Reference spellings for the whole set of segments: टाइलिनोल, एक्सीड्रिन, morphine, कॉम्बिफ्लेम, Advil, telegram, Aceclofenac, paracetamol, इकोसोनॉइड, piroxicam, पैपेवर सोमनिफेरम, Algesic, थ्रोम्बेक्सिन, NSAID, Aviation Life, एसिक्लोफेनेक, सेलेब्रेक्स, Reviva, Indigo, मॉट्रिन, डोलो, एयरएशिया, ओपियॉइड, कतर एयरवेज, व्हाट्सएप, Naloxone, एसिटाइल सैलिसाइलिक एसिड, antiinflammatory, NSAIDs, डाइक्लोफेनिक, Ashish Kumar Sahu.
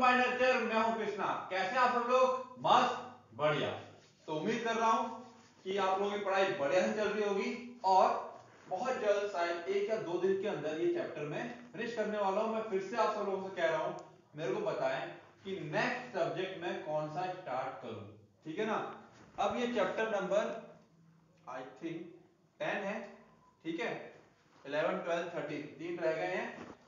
मैं हूं कृष्णा। कैसे आप सब लोग? मस्त बढ़िया। तो उम्मीद कर रहा हूं कि आप लोगों की पढ़ाई बढ़िया से चल रही होगी और बहुत जल्द शायद एक या दो दिन के अंदर ये चैप्टर में फिनिश करने वाला हूं। मैं फिर से आप सब लोगों से कह रहा हूं मेरे को बताएं कि नेक्स्ट सब्जेक्ट में कौन सा स्टार्ट करूं, ठीक है ना। अब ये चैप्टर नंबर आई थिंक 10 है, ठीक है। 11, 12, 13 तीन रह गए हैं,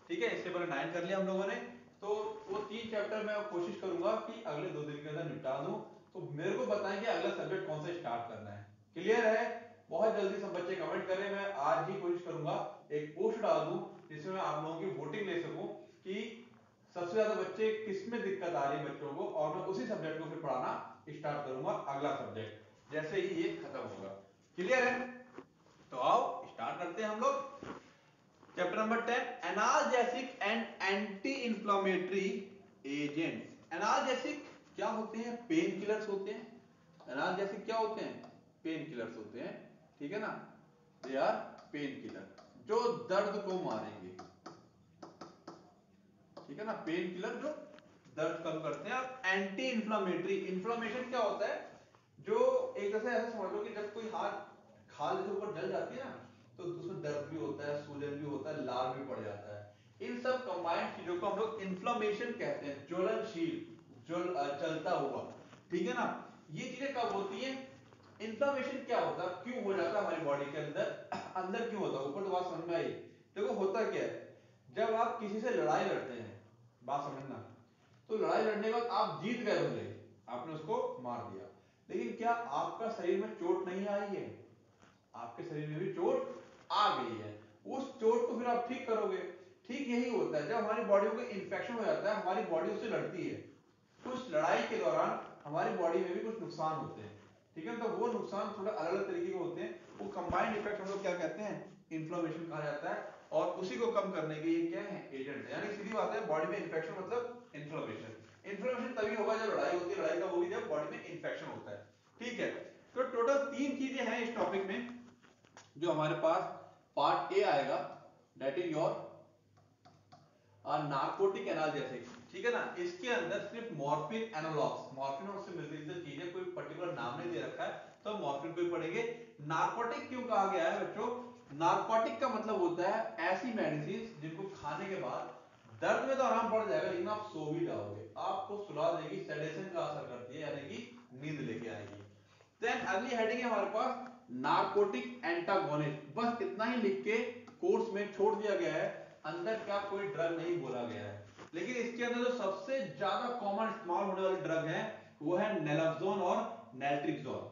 ठीक है। इससे पहले 9 कर लिया हम लोगों ने, तो वो 3 चैप्टर मैं कोशिश करूंगा कि अगले 2 दिन के अंदर निपटा दूं। तो मेरे को बताएं कि अगला सब्जेक्ट कौन सा स्टार्ट करना है, क्लियर है। बहुत जल्दी सब बच्चे कमेंट करें, मैं आज ही कोशिश करूंगा एक पोस्ट डाल दूं जिसमें मैं आप लोगों की वोटिंग ले सकूं कि सबसे ज्यादा बच्चे किसमें दिक्कत आ रही है बच्चों को, और मैं उसी सब्जेक्ट को फिर पढ़ाना स्टार्ट करूंगा अगला सब्जेक्ट जैसे ही ये खत्म होगा, क्लियर है। तो आओ स्टार्ट करते हैं हम लोग। Chapter number 10 analgesic and anti inflammatory agents. Analgesic क्या होते हैं? पेन किलर्स होते हैं। एनाल्जेसिक क्या होते हैं? पेन किलर्स होते हैं, ठीक है ना। दे आर पेन किलर जो दर्द को मारेंगे, ठीक है ना। पेन किलर जो दर्द कम करते हैं। और एंटी इंफ्लेमेटरी, इंफ्लेमेशन क्या होता है? जो एक तरह से ऐसा समझ लो कि जब कोई हाथ खाल के ऊपर जल जाती है ना, तो उसमें दर्द भी होता है, सूजन भी होता है, लार भी पड़ जाता है। इन सब कंबाइंड चीजों को हम लोग इन्फ्लेमेशन कहते हैं, ज्वलनशील, चलता हुआ, ठीक है ना। ये चीजें कब होती हैं? इन्फ्लेमेशन क्या होता है, क्यों हो जाता है हमारी बॉडी के अंदर, अंदर क्यों होता है, ऊपर तो बात समझ में आई। देखो होता क्या है, जब आप किसी से लड़ाई लड़ते हैं, बात समझना, तो लड़ाई लड़ने के बाद आप जीत गए होंगे, आपने उसको मार दिया, लेकिन क्या आपका शरीर में चोट नहीं आई है? आपके शरीर में भी चोट आ गई है। उस चोट को फिर आप ठीक करोगे। ठीक यही होता है, जब हमारी बॉडी को इन्फेक्शन हो जाता है, हमारी बॉडी उससे लड़ती है। कुछ लड़ाई के दौरान हमारी बॉडी में भी कुछ नुकसान होते हैं, ठीक है। तो वो नुकसान थोड़ा अलग अलग तरीके के होते हैं, वो कंबाइंड इफेक्ट हम लोग क्या कहते हैं, इन्फ्लेमेशन कहा जाता है। और उसी को कम करने के ये क्या है, एजेंट है। यानी सीधी बात है, बॉडी में इन्फेक्शन मतलब इन्फ्लेमेशन। इन्फ्लेमेशन तभी होगा जब लड़ाई होती है, लड़ाई तब होगी जब बॉडी में इन्फेक्शन होता है, ठीक है। तो टोटल 3 चीजें हैं इस टॉपिक में जो हमारे पास पार्ट ए आएगा, that is your narcotic analgesic, ठीक है ना। इसके अंदर सिर्फ मॉर्फिन एनालॉग्स, मॉर्फिन और उससे मिलती जुलती चीजें, कोई पर्टिकुलर नाम नहीं दे रखा है, तो मॉर्फिन को ही पढ़ेंगे। नार्कोटिक क्यों कहा गया है बच्चों? नार्कोटिक का मतलब होता है ऐसी मेडिसिन जिनको खाने के बाद दर्द में तो आराम पड़ जाएगा, लेकिन आप सो भी जाओगे, आपको सुला देगी, सेडेशन का असर करती है, यानी कि नींद लेके आएगी। देन अगली हेडिंग है हमारे पास नार्कोटिक एंटागोनिस्ट। बस इतना ही लिख के कोर्स में छोड़ दिया गया है, अंदर क्या कोई ड्रग नहीं बोला गया है। लेकिन इसके अंदर जो तो सबसे ज्यादा कॉमन इस्तेमाल होने वाले ड्रग है वो है नेलोक्सोन और नेल्ट्रिक्सोन।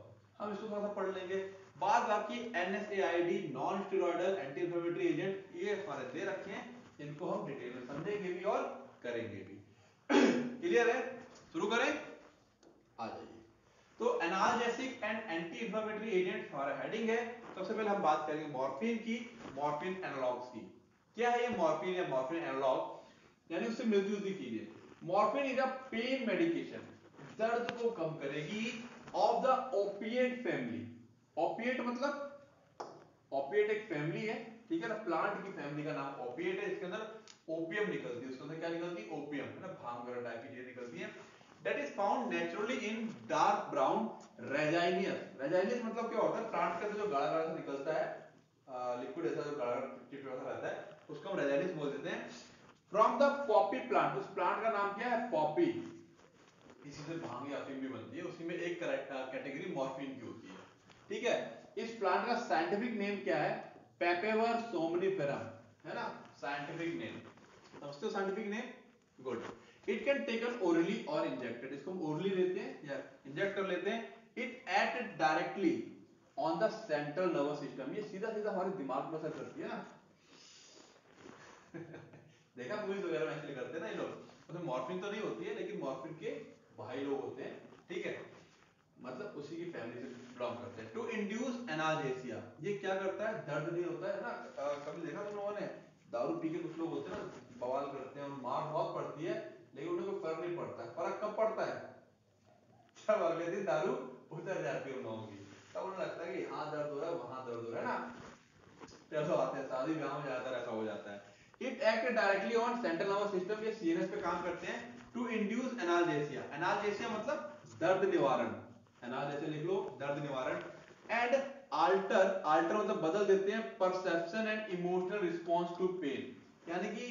हम इसको थोड़ा सा पढ़ लेंगे। बाद बाकी NSAID, non steroidal anti inflammatory agent, ये सारे दे रखे हैं, इनको हम डिटेल में समझेंगे भी और करेंगे भी। क्लियर है? शुरू करें, आ जाइए। तो analgesic and anti inflammatory agent हमारा हेडिंग है। सबसे पहले हम बात करेंगे मॉर्फिन की, मॉर्फिन एनालॉग्स की। क्या है ये मॉर्फिन या मॉर्फिन एनालॉग, यानी उससे मिलती जुलती चीजें। Morphine is a pain medication, दर्द को कम करेगी, of the opiate family. Opiate मतलब ओपिएट एक फैमिली है, ठीक है ना। प्लांट की फैमिली का नाम ओपिएट है। इसके अंदर ओपियम निकलती है, उसके अंदर क्या निकलती है, ओपियम, है ना, भांग वगैरह टाइप की चीजें निकलती है। That is found naturally in dark brown resinous. Resinous मतलब क्या होता है? प्लांट के अंदर जो गाढ़ा गाढ़ा सा निकलता है लिक्विड ऐसा जो गाढ़ा चिपचिपा सा रहता है, उसको हम रेजिनस बोल देते हैं। From the poppy plant, उस प्लांट का नाम क्या है, पॉपी। इसी से भांग या अफीम भी बनती है, उसी में एक कैटेगरी मॉर्फिन की होती है, ठीक है। इस प्लांट का साइंटिफिक नेम क्या है, पैपेवर सोमनिफेरम, है ना, साइंटिफिक नेम। समझते हो scientific name? Good. It can taken orally or injected. इसको हम orally लेते हैं या इंजेक्ट कर लेते हैं। It acts directly on the central nervous system. ये सीधा-सीधा हमारे दिमाग पर असर करती है ना। देखा मूवीज वगैरह में ऐसे करते हैं ना ये लोग। उसमें मॉर्फिन तो नहीं होती है, लेकिन मॉर्फिन के भाई लोग होते हैं, ठीक है, मतलब उसी की फैमिली से बिलोंग करते हैं। टू इंड्यूस एनाल्जेसिया, ये क्या करता है, दर्द नहीं होता है ना। कभी देखा तुम लोगों ने, दारू पी के कुछ लोग होते हैं ना, बवाल करते हैं और मार बहुत पड़ती है, लेकिन उन्हें कोई फर्क नहीं पड़ता। फर्क कब पड़ता है, जब अगले दिन दारू उतर जाती है उन लोगों की, तब उन्हें लगता है कि यहाँ दर्द हो रहा है, वहां दर्द हो रहा है ना। तो ऐसा आते हैं शादी ब्याह में, ज्यादातर ऐसा हो जाता है। It act directly on central nervous system, ये सीएनएस पे काम करते हैं टू इंड्यूस एनाल्जेसिया। एनाल्जेसिया मतलब दर्द निवारण, एनाल्जेसिया लिख लो दर्द निवारण। एंड अल्टर, अल्टर मतलब बदल देते हैं perception and emotional response to pain. यानी कि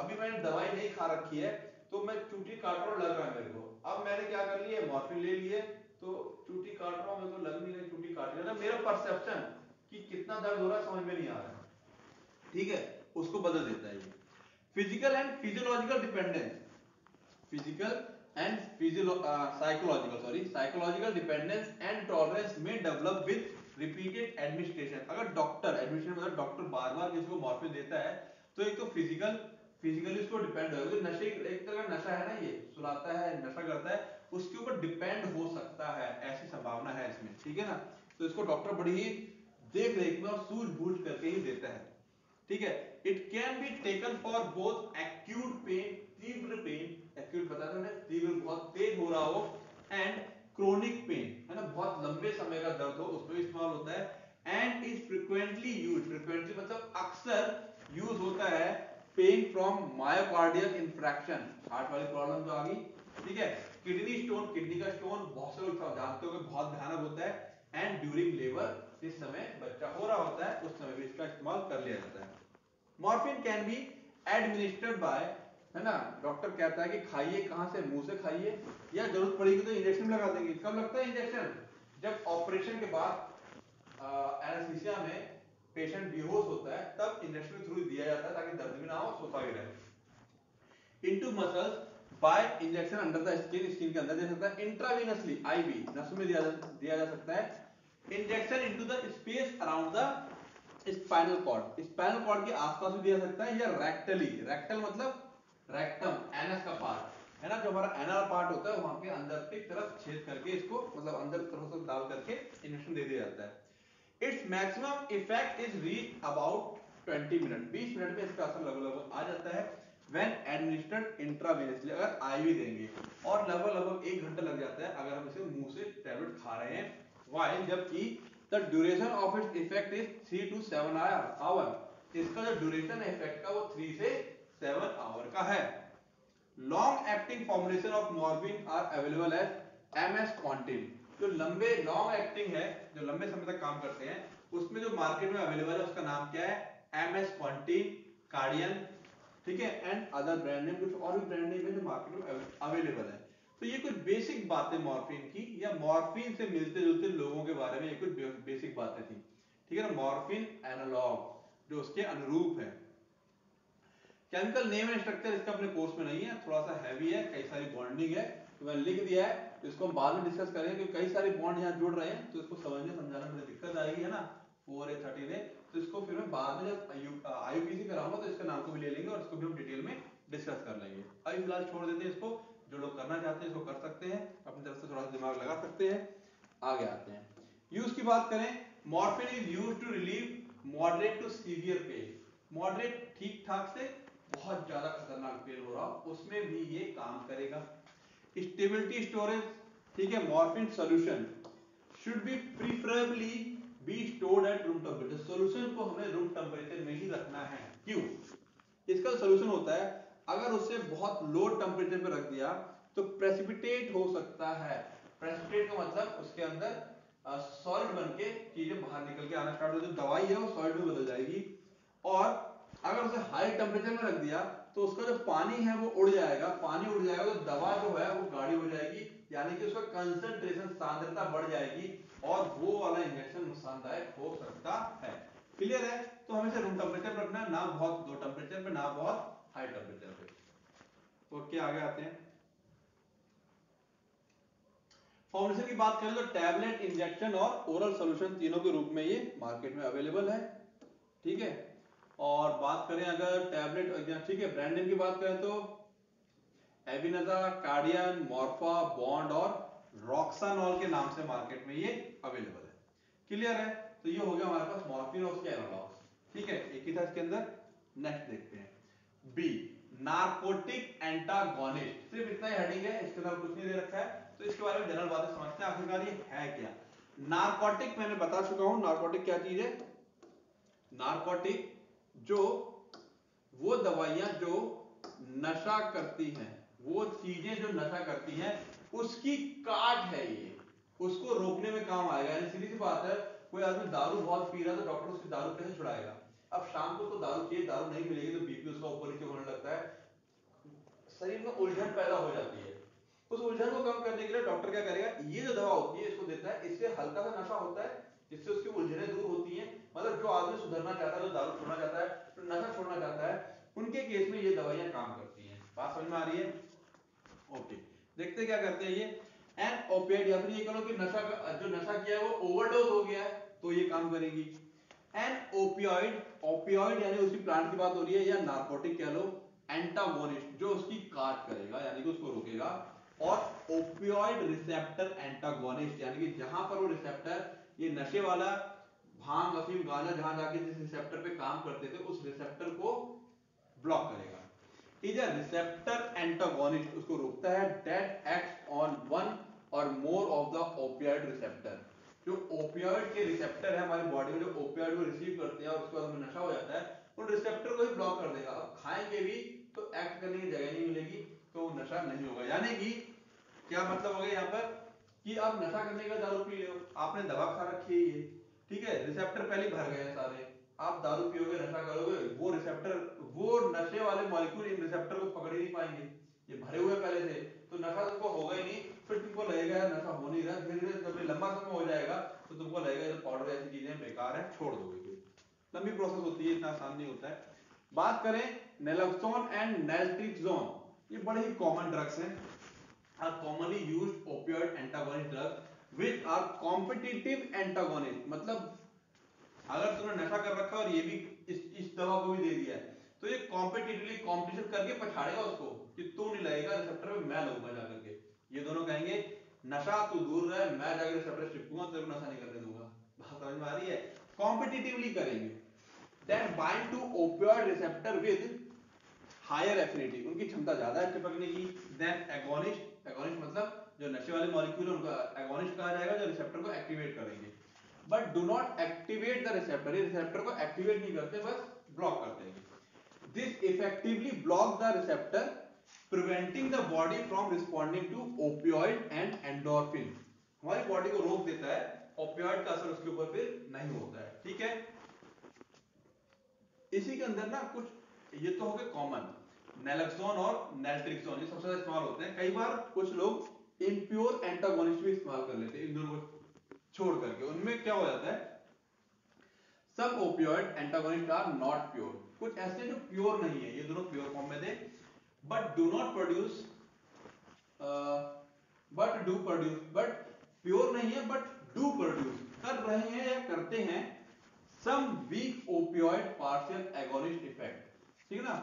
अभी मैंने दवाई नहीं खा रखी है तो मैं चूटी काटो लग रहा है मेरे को, अब मैंने क्या कर लिया मॉर्फिन ले लिए तो चूटी काट रहा हूं, मेरे को लग नहीं रही चूटी काट रही है, मेरा परसेप्शन कि कितना दर्द हो रहा है समझ में नहीं आ रहा है, ठीक है, उसको बदल देता है ये। Physical and physiological dependence, physical and psychological psychological dependence and tolerance में डेवलप विद रिपीटेड एडमिनिस्ट्रेशन। अगर डॉक्टर एडमिनिस्ट्रेशन मतलब डॉक्टर बार बार किसी को मॉर्फिन देता है तो एक तो फिजिकली उसको डिपेंड होगा, तो नशे एक तरह का नशा है ना, ये सुलाता है, नशा करता है, उसके ऊपर डिपेंड हो सकता है, ऐसी संभावना है इसमें, ठीक है ना। तो इसको डॉक्टर बड़ी ही देख रेख में और सूझबूझ करके ही देता है, ठीक है। It can be taken for both acute pain, तीव्र पेन, एक्यूट बताते हैं तीव्र बहुत तेज हो रहा हो, एंड क्रोनिक पेन है ना बहुत लंबे समय का दर्द हो उसमें इस्तेमाल होता है। And is frequently use, frequently मतलब अक्सर यूज होता है। Pain from myocardial infarction, heart वाली प्रॉब्लम तो आ गई, ठीक है। किडनी स्टोन, किडनी का स्टोन बहुत से लोग जानते हो कि बहुत भयानक होता है। एंड ड्यूरिंग लेबर, जिस समय बच्चा हो रहा होता है उस समय भी इसका इस्तेमाल कर लिया जाता है। Morphine can be administered by, है ना, डॉक्टर कहता है कि खाइए कहां से, मुंह से खाइए, या जरूरत पड़ेगी तो इंजेक्शन लगा देंगे। कब लगता है इंजेक्शन? जब ऑपरेशन के बाद एनेस्थीसिया में पेशेंट बेहोश होता है तब इंजेक्शन के थ्रू दिया जाता है ताकि दर्द भी ना हो, सोता भी रहे। Into muscles by injection under the skin, skin के अंदर दे सकता है। इंट्रावेनसली आईवी, नसों में दिया जा सकता है। Injection into the space around the spinal cord, spinal cord के आसपास भी दिया सकता है, या रेक्टली, रेक्टल मतलब रेक्टम, एनस का पार्ट है ना, जो हमारा एनल पार्ट होता है वहां के अंदर की तरफ छेद करके इसको मतलब अंदर तरफ से डाल करके इंजेक्शन दे दिया जाता है। Its maximum effect is reach about 20 minute, 20 minute में इसका असर लगभग आ जाता है। When administered intravenously, अगर आईवी देंगे और लगभग 1 घंटा लग जाता है अगर हम इसे मुंह से टैबलेट खा रहे हैं, while जबकि the duration of its effect is 3 to 7 hours, इसका जो duration है effect का वो 3 से 7 hour का है। Long acting formulation of morphine are available as MS Contin, जो लंबे long acting है, जो लंबे समय तक काम करते हैं, उसमें जो market में available है उसका नाम क्या है? MS Contin, Cardian, ठीक है, एंड अदर ब्रांड नेम, कुछ और भी ब्रांड नेम है जो मार्केट में अवेलेबल है। तो ये कुछ बेसिक बातें मॉर्फिन की या मॉर्फिन से मिलते जुलते लोगों के बारे में, ये कुछ बेसिक बातें थी, ठीक है ना। मॉर्फिन एनालॉग जो उसके अनुरूप है। केमिकल नेम एंड स्ट्रक्चर इसका अपने कोर्स में नहीं है, थोड़ा सा हैवी है, कई सारी बॉन्डिंग है तो मैंने लिख दिया है, तो इसको हम बाद में डिस्कस करेंगे क्योंकि कई सारे बॉन्ड यहाँ जुड़ रहे हैं तो इसको समझने समझाने में दिक्कत आएगी, है ना। 4A30 तो इसको फिर मैं बाद में जब IUPAC कराऊंगा तो इसका नाम को भी ले लेंगे और इसको भी हम डिटेल में डिस्कस कर लेंगे। अभी फिलहाल छोड़ देते हैं इसको, जो लोग करना चाहते हैं इसको कर सकते हैं, अपनी तरफ से थोड़ा सा दिमाग लगा सकते हैं। आगे आते हैं, यूज की बात करें। Morphine is used to relieve moderate to severe pain, moderate ठीक ठाक से बहुत ज्यादा खतरनाक पेन हो रहा उसमें भी ये काम करेगा। स्टेबिलिटी स्टोरेज, ठीक है। Morphine solution should be preferably be stored at room temperature, solution को हमें रूम टेम्परेचर में ही रखना है। क्यों? इसका सॉल्यूशन होता है, अगर उसे बहुत लो टेम्परेचर पे रख दिया तो प्रेसिपिटेट हो सकता है। प्रेसिपिटेट का मतलब उसके अंदर सॉलिड बनके चीजें बाहर निकल के आना स्टार्ट हो, जो दवाई है वो सॉलिड में बदल जाएगी। और अगर उसे हाई टेम्परेचर में रख दिया तो उसका जो पानी है वो उड़ जाएगा, पानी उड़ जाएगा तो दवा जो है वो गाढ़ी हो जाएगी, यानी कि उसका कंसंट्रेशन, सांद्रता बढ़ जाएगी और वो वाला इंजेक्शन नुकसानदायक हो सकता है। क्लियर है? तो हमें इसे रूम टेम्परेचर पर रखना, ना बहुत लो टेम्परेचर पे ना बहुत हाई टेम्परेचर पे। ओके, आगे आते हैं। फॉर्मुलेशन की बात करें तो टैबलेट, इंजेक्शन और ओरल सॉल्यूशन तीनों के रूप में ये मार्केट में अवेलेबल है, ठीक है। और बात करें अगर टैबलेट, ठीक है, ब्रांड नेम की बात करें तो एविनाजा, कार्डियन, मॉर्फा, बॉन्ड और रॉक्सानॉल के नाम से मार्केट में ये अवेलेबल है। क्लियर है? तो ये हो गया हमारे पास मॉर्फिन और उसके एनालॉग्स, ठीक है, एक ही था इसके अंदर। नेक्स्ट देखते हैं बी, नार्कोटिक एंटागोनिस्ट। सिर्फ इतना ही हेडिंग है, इसके अलावा कुछ नहीं दे रखा है, तो इसके बारे में जनरल बातें समझते हैं आखिरकार ये है क्या। नार्कोटिक मैंने बता चुका हूं, नार्कोटिक क्या चीज है। नार्कोटिक जो वो दवाइयां जो नशा करती हैं, वो चीजें जो नशा करती हैं उसकी काट है ये, उसको रोकने में काम आएगा। यानी सीधी सी बात है, कोई आदमी दारू बहुत पी रहा है तो डॉक्टर उसकी दारू कैसे छुड़ाएगा? अब शाम को तो दारू चाहिए, दारू नहीं मिलेगी तो बीपी उसका ऊपर नीचे होने लगता है, शरीर में उलझन पैदा हो जाती है। उस उलझन को कम करने के लिए डॉक्टर क्या करेगा, ये जो दवा होती है इसको देता है, इससे हल्का सा नशा होता है जिससे उसकी उलझने दूर होती हैं। मतलब जो आदमी सुधरना चाहता है, जो दारू छोड़ना चाहता है, तो नशा छोड़ना चाहता है, उनके केस में ये दवाइयां काम करती हैं। बात समझ में आ रही है? ओके, देखते क्या करते हैं ये एन ओपिएट या फिर ये कह लो कि नशा जो नशा किया है वो ओवरडोज हो गया है तो ये काम करेगी। एन ओपियॉइड, ओपियॉइड यानी उसी प्लांट की बात हो रही है, या नार्कोटिक कह लो एंटागोनिस्ट जो उसकी काट करेगा यानी कि उसको रोकेगा। और ओपियॉइड रिसेप्टर एंटागोनिस्ट यानी कि जहां पर वो रिसेप्टर, ये नशे वाला भांग अफीम गांजा जहां जाके जिस रिसेप्टर पे काम करते थे उस रिसेप्टर को ब्लॉक करेगा। इज अ रिसेप्टर एंटागोनिस्ट, उसको रोकता है। दैट एक्ट्स ऑन वन और more of the ओपियॉइड receptor, जो ओपियॉइड के रिसेप्टर है हमारी बॉडी में, जो ओपियॉइड को रिसीव करते हैं और उसके बाद नशा हो जाता है, उन रिसेप्टर को ही ब्लॉक कर देगा। अब खाएंगे भी तो एक्ट करने की जगह नहीं मिलेगी तो नशा नहीं होगा। यानी कि क्या मतलब हो गया यहाँ पर कि आप नशा करने का दारू पी रहे हो, आपने दवा खा रखी है, ठीक है, रिसेप्टर पहले भर गए हैं सारे, आप दारू पियोगे नशा करोगे, वो रिसेप्टर, वो नशे वाले मॉलिक्यूल इन रिसेप्टर को पकड़ ही नहीं पाएंगे, ये भरे हुए पहले से, तो नशा तुमको होगा ही नहीं। फिर तुमको लगेगा यार नशा हो नहीं रहा, धीरे धीरे जब लंबा समय हो जाएगा तो तुमको लगेगा तो पाउडर जैसी चीजें बेकार है, छोड़ दोगे। लंबी प्रोसेस होती है, इतना आसान नहीं होता है। बात करें नेलोक्सोन एंड नेल्ट्रिक्सोन, ये बड़े ही कॉमन ड्रग्स हैं, are commonly used opioid antagonist drugs which are competitive antagonist। मतलब अगर तुमने नशा कर रखा और ये भी इस दवा को भी दे दिया है तो ये कॉम्पिटिटिवली कंपटीशन करके पछाड़ेगा उसको कि तू नहीं लगेगा रिसेप्टर पे, मैं लगूंगा जाकर के। ये दोनों कहेंगे नशा तू दूर रहे, मैं जाकर रिसेप्टर चिपकूंगा तेरे को नशा नहीं करने दूंगा। बात समझ में आ रही है? कॉम्पिटिटिवली करेंगे। That bind to ओपियॉइड receptor with higher affinity, उनकी क्षमता ज्यादा है चिपकने की। देन एगोनिस्ट, एगोनिस्ट मतलब जो नशे वाले मॉलिक्यूल है उनका एगोनिस्ट कहा जाएगा, जो रिसेप्टर को एक्टिवेट करेंगे। But do not activate the receptor, ये रिसेप्टर को एक्टिवेट नहीं करते, बस ब्लॉक करते हैं। This effectively block the receptor preventing the body from responding to ओपियॉइड and endorphin, हमारी बॉडी को रोक देता है, ओपियॉइड का असर उसके ऊपर फिर नहीं होता है, ठीक है। इसी के अंदर ना कुछ ये तो हो गए कॉमन, नेलोक्सोन और नेल्ट्रिक्सोन ये सबसे ज्यादा इस्तेमाल होते हैं। कई बार कुछ लोग इम्प्योर एंटागोनिस्ट भी इस्तेमाल कर लेते हैं इन दोनों को छोड़ करके। उनमें क्या हो जाता है, सब ओपियॉइड antagonist are not pure, कुछ ऐसे जो प्योर नहीं है, ये दोनों प्योर फॉर्म में थे। बट प्योर नहीं है बट डू प्रोड्यूस, कर रहे हैं या करते हैं some weak ओपियॉइड partial agonist effect, ठीक है ना।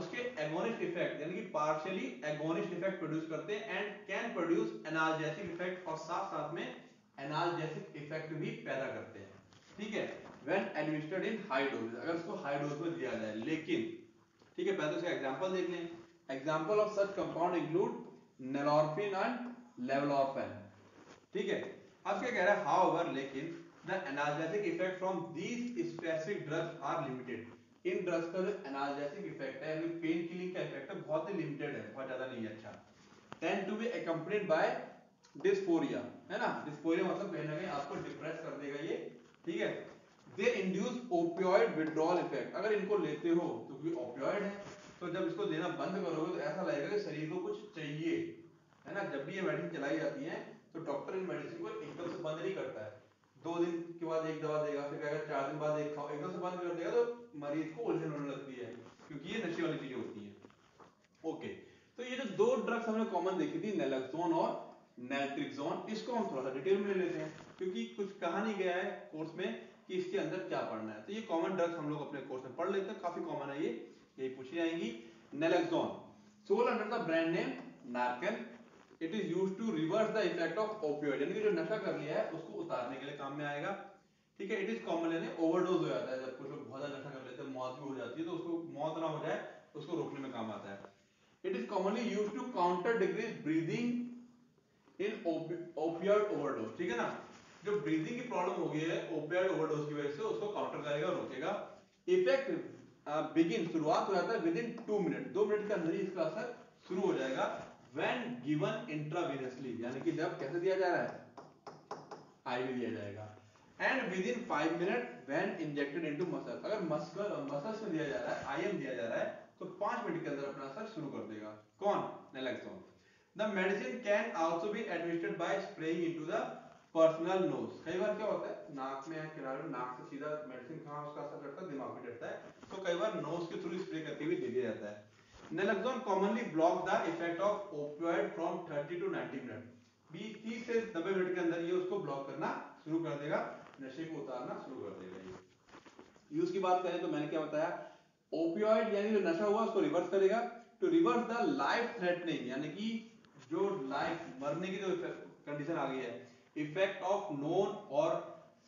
उसके एगोनिस्ट इफेक्ट यानी कि पार्शियली एगोनिस्ट इफेक्ट प्रोड्यूस करते हैं and can produce analgesic effect, और साथ साथ में एनाल्जेसिक इफेक्ट भी पैदा करते हैं, ठीक है। When administered in high dose, अगर इसको हाई डोज में दिया जाए, लेकिन ठीक है पहले उसका एग्जांपल देख लें। Example of such compound include nalorphine and levallorphan, ठीक है। अब क्या कह रहा है, हाउएवर लेकिन the analgesic effect from these specific drugs are limited, इन ड्रग्स का जो एनाल्जेसिक इफेक्ट है यानी पेन किलिंग का इफेक्ट है बहुत ही लिमिटेड है, बहुत ज्यादा नहीं है। अच्छा, tend to be accompanied by dysphoria, है ना, डिस्फोरिया मतलब कहीं ना कहीं आपको डिप्रेस कर देगा ये, ठीक है। They induce ओपियॉइड withdrawal effect, अगर इनको लेते हो तो क्योंकि ओपियॉइड है तो जब इसको देना बंद करोगे तो ऐसा लगेगा कि शरीर को कुछ चाहिए, है ना। जब भी ये मेडिसिन चलाई जाती है तो डॉक्टर इन मेडिसिन को एकदम से बंद नहीं करता है, 2 दिन के बाद एक दवा देगा, फिर कहेगा 4 दिन बाद एक खाओ, एकदम से बंद कर देगा तो मरीज को उलझन होने लगती है क्योंकि ये नशे वाली चीजें होती हैं। ओके, तो ये जो 2 ड्रग्स हमने कॉमन देखी थी नेलोक्सोन और नेल्ट्रिक्सोन, इसको हम थोड़ा सा डिटेल में लेते हैं क्योंकि कुछ कहा नहीं गया है कोर्स में कि इसके अंदर क्या पढ़ना है, तो ये कॉमन ड्रग्स हम लोग अपने कोर्स में पढ़ लेते हैं, काफी कॉमन है ये, यही पूछी जाएंगी। Naloxone sold under the brand name Narcan, it is use to reverse the effect of ओपियॉइड, यानी कि जो नशा कर लिया है उसको उतारने के लिए काम में आएगा, ठीक है। इट इज कॉमन, यानी ओवरडोज हो जाता है, जब कुछ लोग बहुत ज्यादा नशा कर लेते हैं मौत भी हो जाती है तो उसको मौत ना हो जाए उसको रोकने में काम आता है। It is commonly use to counter decrease breathing in ओपियॉइड overdose, ठीक है ना। जो ब्रीदिंग की प्रॉब्लम हो गई है ओपियॉइड ओवरडोज की वजह से उसको काउंटर करेगा, रोकेगा। इफेक्ट बिगिन शुरुआत हो जाता है विदिन 2 मिनट, 2 मिनट के अंदर ही इसका असर शुरू हो जाएगा। व्हेन गिवन इंट्रावेनसली, यानी कि जब कैसे दिया जा रहा है, आईवी दिया जाएगा। And within 5 minute when injected into muscle, अगर मसल्स में दिया जा रहा है, आईएम दिया जा रहा है, तो 5 मिनट के अंदर अपना असर शुरू कर देगा। कौन? Naloxone. The medicine can also be administered by spraying into the personal nose. कई बार क्या होता है, नाक में या किनारे में, नाक से सीधा मेडिसिन कहां उसका असर करता है, दिमाग में डरता है, तो कई बार नोज के थ्रू स्प्रे करते हुए दे दिया जाता है। Naloxone commonly block the effect of opioid from 30 to 90 minute, 30 से 90 मिनट के अंदर ये उसको ब्लॉक करना शुरू कर देगा, नशे को उतारना शुरू कर देगा। ये यूज की बात करें तो मैंने क्या बताया, ओपियोइड यानी जो नशा हुआ उसको रिवर्स करेगा, to reverse the life threatening, यानी कि जो लाइफ मरने की जो कंडीशन आ गई है, इफेक्ट ऑफ नोन और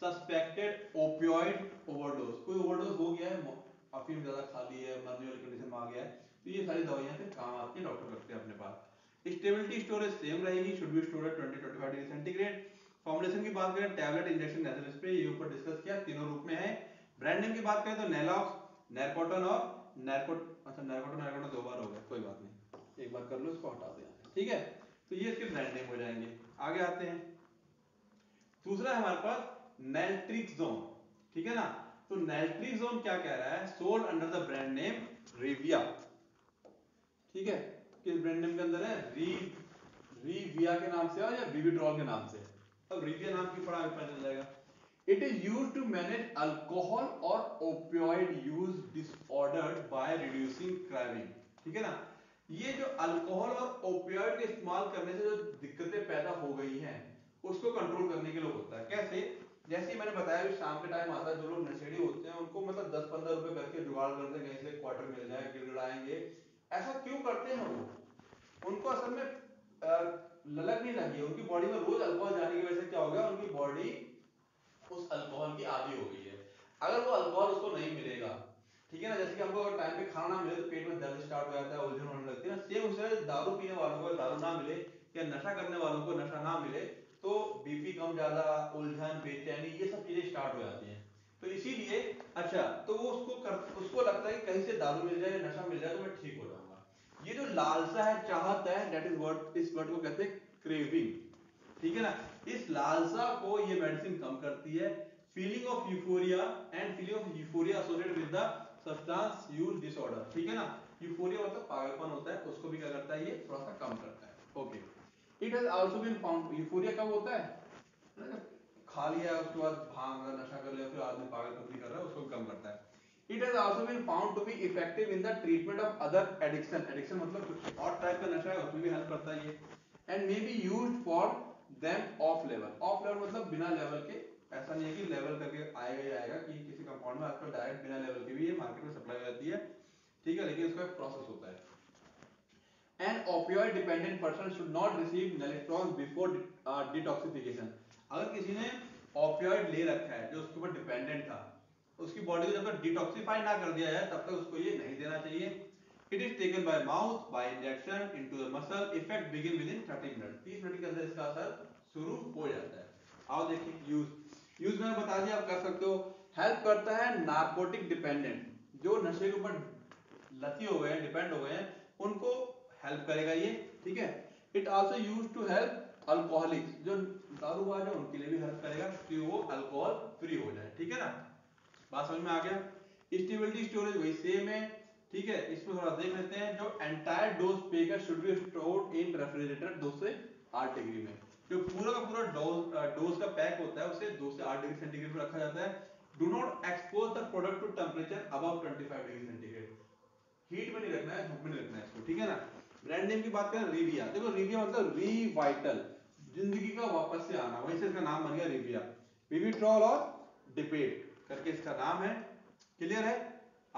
सस्पेक्टेड ओपियोइड ओवरडोज। कोई ओवरडोज हो गया है, अफीम ज्यादा खा ली है, मरने वाली कंडीशन में आ गया है, तो ये सारी दवाइयां से काम आती है, डॉक्टर रखते हैं अपने पास। स्टेबिलिटी स्टोरेज सेम रहेगी, should be stored 20-25 degree centigrade. Formulation की बात करें, टैबलेट, इंजेक्शन, नेजल स्प्रे, ये ऊपर डिस्कस किया, तीनों रूप में है। ब्रांडिंग की बात करें तो नेलॉक्स, नैरकोटन और नैरकोटन दो बार हो गया, कोई बात नहीं, एक बार कर लो, इसको हटा दें, ठीक है। तो ये इसके ब्रांड नेम हो जाएंगे। आगे आते हैं, दूसरा है हमारे पास नेल्ट्रिक्सोन, ठीक है ना। तो नेल्ट्रिक्सोन क्या कह रहा है, sold under the brand name Revia, ठीक है, किस ब्रांड नेम के अंदर है, रिविया के नाम से या विविट्रॉल के नाम से, अब रिविया नाम की बड़ा पता चल जाएगा। It is used to manage alcohol और opioid use disorder by reducing craving, ठीक है ना। ये जो अल्कोहल और ओपियोइड के इस्तेमाल करने से जो दिक्कतें पैदा हो गई हैं उसको कंट्रोल करने के लिए होता है। कैसे? जैसे मैंने बताया कि शाम के टाइम आता है, जो लोग नशेड़ी होते हैं उनको मतलब 10-15 रुपए करके जुगाड़ करते हैं, कहीं से क्वार्टर मिल जाए, गिड़गिड़ाएंगे, ऐसा क्यों करते हैं वो? उनको असल में ललक नहीं लगी, उनकी बॉडी में रोज अल्कोहल जाने की वजह से क्या हो गया, उनकी बॉडी उस अल्कोहल की आदी हो गई है। अगर वो अल्कोहल उसको नहीं मिलेगा, ठीक है ना, जैसे कि हमको अगर टाइम पे खाना ना मिले तो पेट में दर्द स्टार्ट हो जाता है, उलझन होने लगती है ना, सेम उसे दारू पीने वालों को दारू ना मिले या नशा करने वालों को नशा ना मिले तो बीपी कम ज्यादा, उलझन, बेचैनी, ये सब चीजें स्टार्ट हो जाती हैं। तो इसीलिए अच्छा, तो वो उसको लगता है कि कहीं से दारू मिल जाए, नशा मिल जाए तो मैं ठीक हो जाऊंगा। ये जो लालसा है, चाहत है, दैट इज व्हाट, इस वर्ड को कहते हैं क्रेविंग, ठीक है ना। इस लालसा को ये मेडिसिन कम करती है। Feeling of euphoria and feeling of euphoria associated with the substance use disorder, ठीक है ना। यूफोरिया मतलब पागलपन होता है, उसको भी क्या करता है, ये थोड़ा सा कम करता है। Okay, it has also been found, euphoria कब होता है, खा लिया उसके बाद भांग नशा कर लिया, फिर आदमी पागलपंती कर रहा है, उसको कम करता है। It has also been found to be effective in the treatment of other addiction, addiction मतलब कुछ और टाइप का नशा है उसमें भी हेल्प करता है ये। And may be used for them off लेवल, ऑफ लेवल मतलब बिना लेवल के, ऐसा नहीं है कि लेवल करके आएगा ही आएगा कि किसी कंपाउंड में, आजकल डायरेक्ट बिना लेवल के भी ये मार्केट में सप्लाई हो जाती है, ठीक है, लेकिन उसका एक प्रोसेस होता है। An opioid dependent person should not receive naloxone before detoxification. अगर किसी ने opioid ले रखा है जो उसके ऊपर dependent था, उसकी बॉडी को जब तक detoxify ना कर दिया जाए तब तक उसको ये नहीं देना चाहिए। It is taken by mouth, by injection into the muscle. Effect begin within 30 minutes. 30 minute के अंदर इसका असर शुरू हो जाता है। आओ देखिए यूज, यूज मैंने बता दिया, आप कर सकते हो। हेल्प करता है नार्कोटिक डिपेंडेंट, जो नशे के ऊपर लती हो गए, डिपेंड हो गए हैं, उनको हेल्प करेगा ये, ठीक है। It also used to help alcoholics, जो दारूबाज है उनके लिए भी हेल्प करेगा कि वो अल्कोहल फ्री हो जाए, ठीक है ना। बात समझ में आ गया। स्टेबिलिटी स्टोरेज वही सेम है, ठीक है, इसमें थोड़ा देख लेते हैं। जो entire dose packer should be stored in refrigerator 2 से 8 डिग्री में, जो पूरा का पूरा डोज का पैक होता है उसे 2 से 8 डिग्री सेंटीग्रेड पर रखा जाता है। Do not expose the product to temperature above 25 degree centigrade, heat में नहीं रखना है, धूप में नहीं रखना है इसको, ठीक है ना। ब्रांड नेम की बात करें रिविया, देखो रिविया मतलब रिवाइटल, जिंदगी का वापस से आना, वहीं से इसका नाम बन गया रिविया। विविट्रॉल और डिपेट करके इसका नाम है, क्लियर है।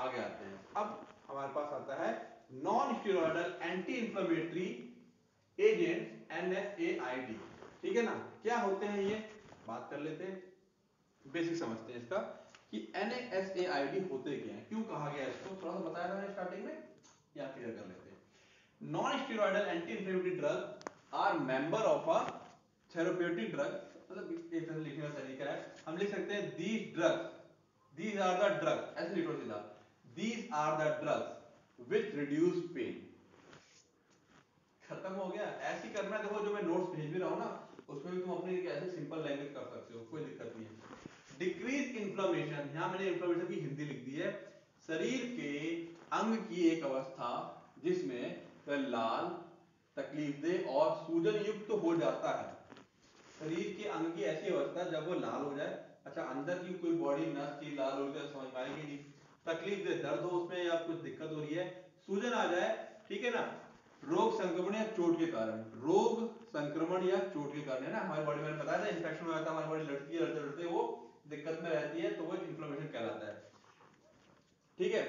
आगे आते हैं, अब हमारे पास आता है non steroidal anti inflammatory agent NSAID, ठीक है ना। क्या होते हैं ये, बात कर लेते हैं, बेसिक समझते हैं इसका कि NSAID होते क्या हैं, क्यों कहा गया इसको, थोड़ा सा बताया था स्टार्टिंग में, या क्लियर कर लेते हैं। Non steroidal anti inflammatory drug are member of a therapeutic drug, मतलब एक तरह से लिखने का तरीका है, हम लिख सकते हैं these drugs, these are the drug, ऐसे लिखो सीधा। These are the drugs which reduce pain. खत्म हो गया. ऐसे करना है. देखो जो मैं नोट्स भेज भी रहा हूँ ना, उसमें भी तुम अपनी ऐसे सिंपल लैंग्वेज कर सकते हो, कोई दिक्कत नहीं है. डिक्रीज इन्फ्लेमेशन, यहाँ मैंने इन्फ्लेमेशन की हिंदी लिख दी है. शरीर के अंग की एक अवस्था जिसमें लाल, तकलीफ दे और सूजन युक्त तो हो जाता है. शरीर के अंग की ऐसी अवस्था जब वो लाल हो जाए. अच्छा, अंदर की कोई बॉडी नस की लाल हो जाए, समझ पाएगी नहीं. तकलीफ दे, दर्द हो उसमें या कुछ दिक्कत हो रही है, सूजन आ जाए, ठीक है ना. रोग संक्रमण या चोट के कारण, रोग संक्रमण या चोट के कारण, है ना. हमारी बॉडी में पता है इंफेक्शन हो जाता है, हमारी बॉडी लड़ती है, लड़ते लड़ते वो दिक्कत में रहती है, तो वो इन्फ्लेमेशन कहलाता है. ठीक है,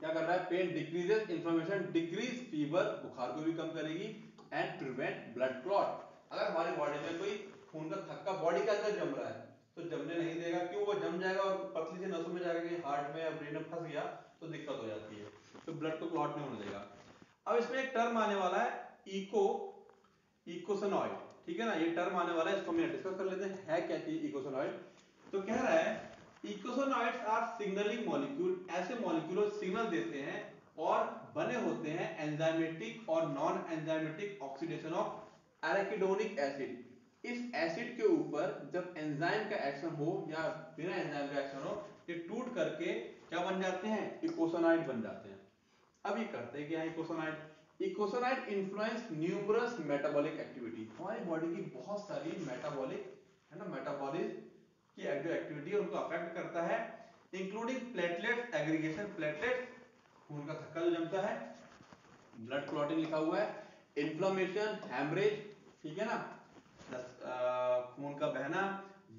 क्या कर रहा है? Pain decreases inflammation, decrease fever, बुखार को भी कम करेगी, एंड प्रिवेंट ब्लड क्लॉट. अगर हमारी बॉडी में कोई खून का थक्का बॉडी के अंदर जम रहा है तो जमने नहीं देगा. क्यों? वो जम जाएगा और पतली से नसों में जाएगा कि हार्ट में या ब्रेन में फंस गया तो दिक्कत हो जाती है. तो ब्लड को क्लॉट नहीं होने देगा. अब इसमें एक टर्म आने वाला है, इकोसनॉइड, ठीक है ना. ये टर्म आने वाला है, इसको हम डिस्कस कर लेते हैं, है क्या चीज इकोसनॉइड. तो कह रहा है इकोसोनॉइड्स आर सिग्नलिंग मॉलिक्यूल, ऐसे मॉलिक्यूल सिग्नल देते हैं और बने होते हैं एंजाइमेटिक और non enzymatic oxidation of arachidonic acid. इस एसिड के ऊपर जब एंजाइम का एक्शन हो या बिना एंजाइम का एक्शन हो, ये टूट करके क्या बन जाते हैं? इकोसोनॉइड बन जाते हैं. अब ये करते क्या है इकोसोनॉइड? इकोसोनॉइड influence numerous metabolic activity. हमारी बॉडी की बहुत सारी मेटाबॉलिक, है ना, मेटाबॉलिक कि जो एक्टिविटी है उनको अफेक्ट करता है, इंक्लूडिंग प्लेटलेट्स एग्रीगेशन, प्लेटलेट्स खून का थक्का जमता है, ब्लड क्लॉटिंग लिखा हुआ है, इन्फ्लेमेशन, हैमरेज, ठीक है ना, खून का बहना,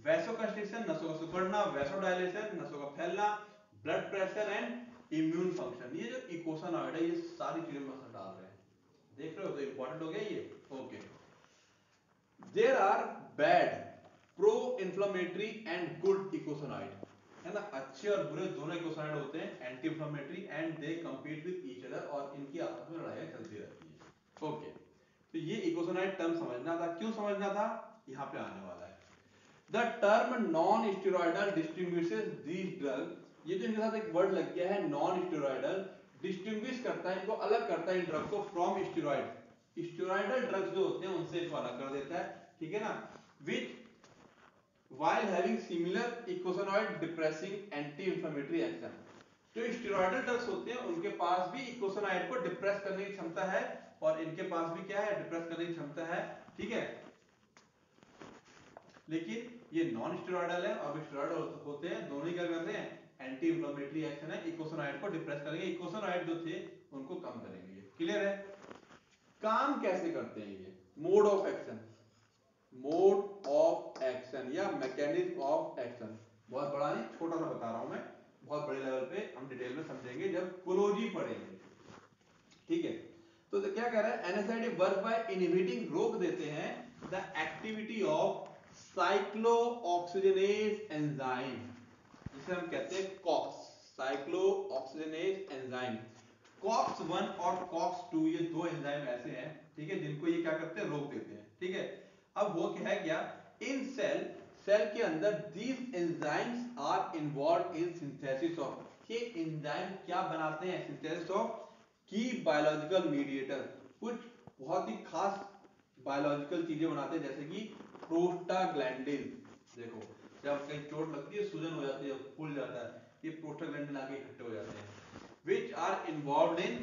वैसोकंस्ट्रिक्शन, नसों का सिकुड़ना, वैसोडायलेशन, नसों का फैलना, blood pressure and immune function. ये जो इकोसोनॉइड है ये सारी चीजों में असर डाल रहे हैं. देख रहे हो, तो इंपॉर्टेंट हो गया ये. Okay, there are bad pro inflammatory and good इकोसोनॉइड, है ना. अच्छे और बुरे दोनों इकोसोनॉइड होते हैं, anti inflammatory and they compete with each other, और इनकी आपस में लड़ाइयां चलती रहती है. ओके, तो ये इकोसोनॉइड टर्म समझना था. क्यों समझना था? यहाँ पे आने वाला है. The term non steroidal distinguishes these drug, ये जो इनके साथ एक वर्ड लग गया है नॉन स्टेरॉइडल, डिस्टिंग्विश करता है, इनको अलग करता है इन ड्रग को फ्रॉम स्टेरॉइड. स्टेरॉइडल ड्रग्स जो होते हैं उनसे इसको अलग कर देता है, ठीक है ना. Which while having similar eicosanoid depressing anti-inflammatory action. जो स्टेरॉइडल ड्रग्स होते हैं उनके पास भी इकोसोनॉइड को डिप्रेस करने की क्षमता है, और इनके पास भी क्या है? डिप्रेस करने की क्षमता है, ठीक है. लेकिन ये नॉन स्टेरॉइडल है और स्टेरॉइडल होते हैं, दोनों ही क्या करते हैं? एंटी इंफ्लेमेटरी एक्शन है, इकोसोनॉइड को डिप्रेस करेंगे, इकोसोनॉइड जो थे उनको कम करेंगे. क्लियर है? काम कैसे करते हैं ये? Mode of action, mode of action या मैकेनिज्म ऑफ एक्शन. बहुत बड़ा नहीं, छोटा सा बता रहा हूं मैं, बहुत बड़े लेवल पे हम डिटेल में समझेंगे जब कोलोजी पढ़ेंगे, ठीक है. तो क्या कह रहा है? एनएसआइडी वर्क बाय इनहिबिटिंग, रोक देते हैं the activity of cyclooxygenase enzyme, जिसे हम कहते हैं कॉक्स, साइक्लोऑक्सीजनेज एंजाइम. कॉक्स 1 और कॉक्स 2 ये दो एंजाइम ऐसे हैं, ठीक है, जिनको ये क्या करते हैं? रोक देते हैं, ठीक है. अब वो क्या है? क्या इन सेल के अंदर these enzymes are involve in synthesis of, ये एंजाइम क्या बनाते हैं? सिंथेसिस ऑफ की बायोलॉजिकल मीडिएटर, कुछ बहुत ही खास बायोलॉजिकल चीजें बनाते हैं, जैसे कि प्रोस्टाग्लैंडिन. देखो जब कहीं चोट लगती है, सूजन हो जाती है, फूल जाता है, ये प्रोस्टाग्लैंडिन आके इकट्ठे हो जाते हैं, which are involve in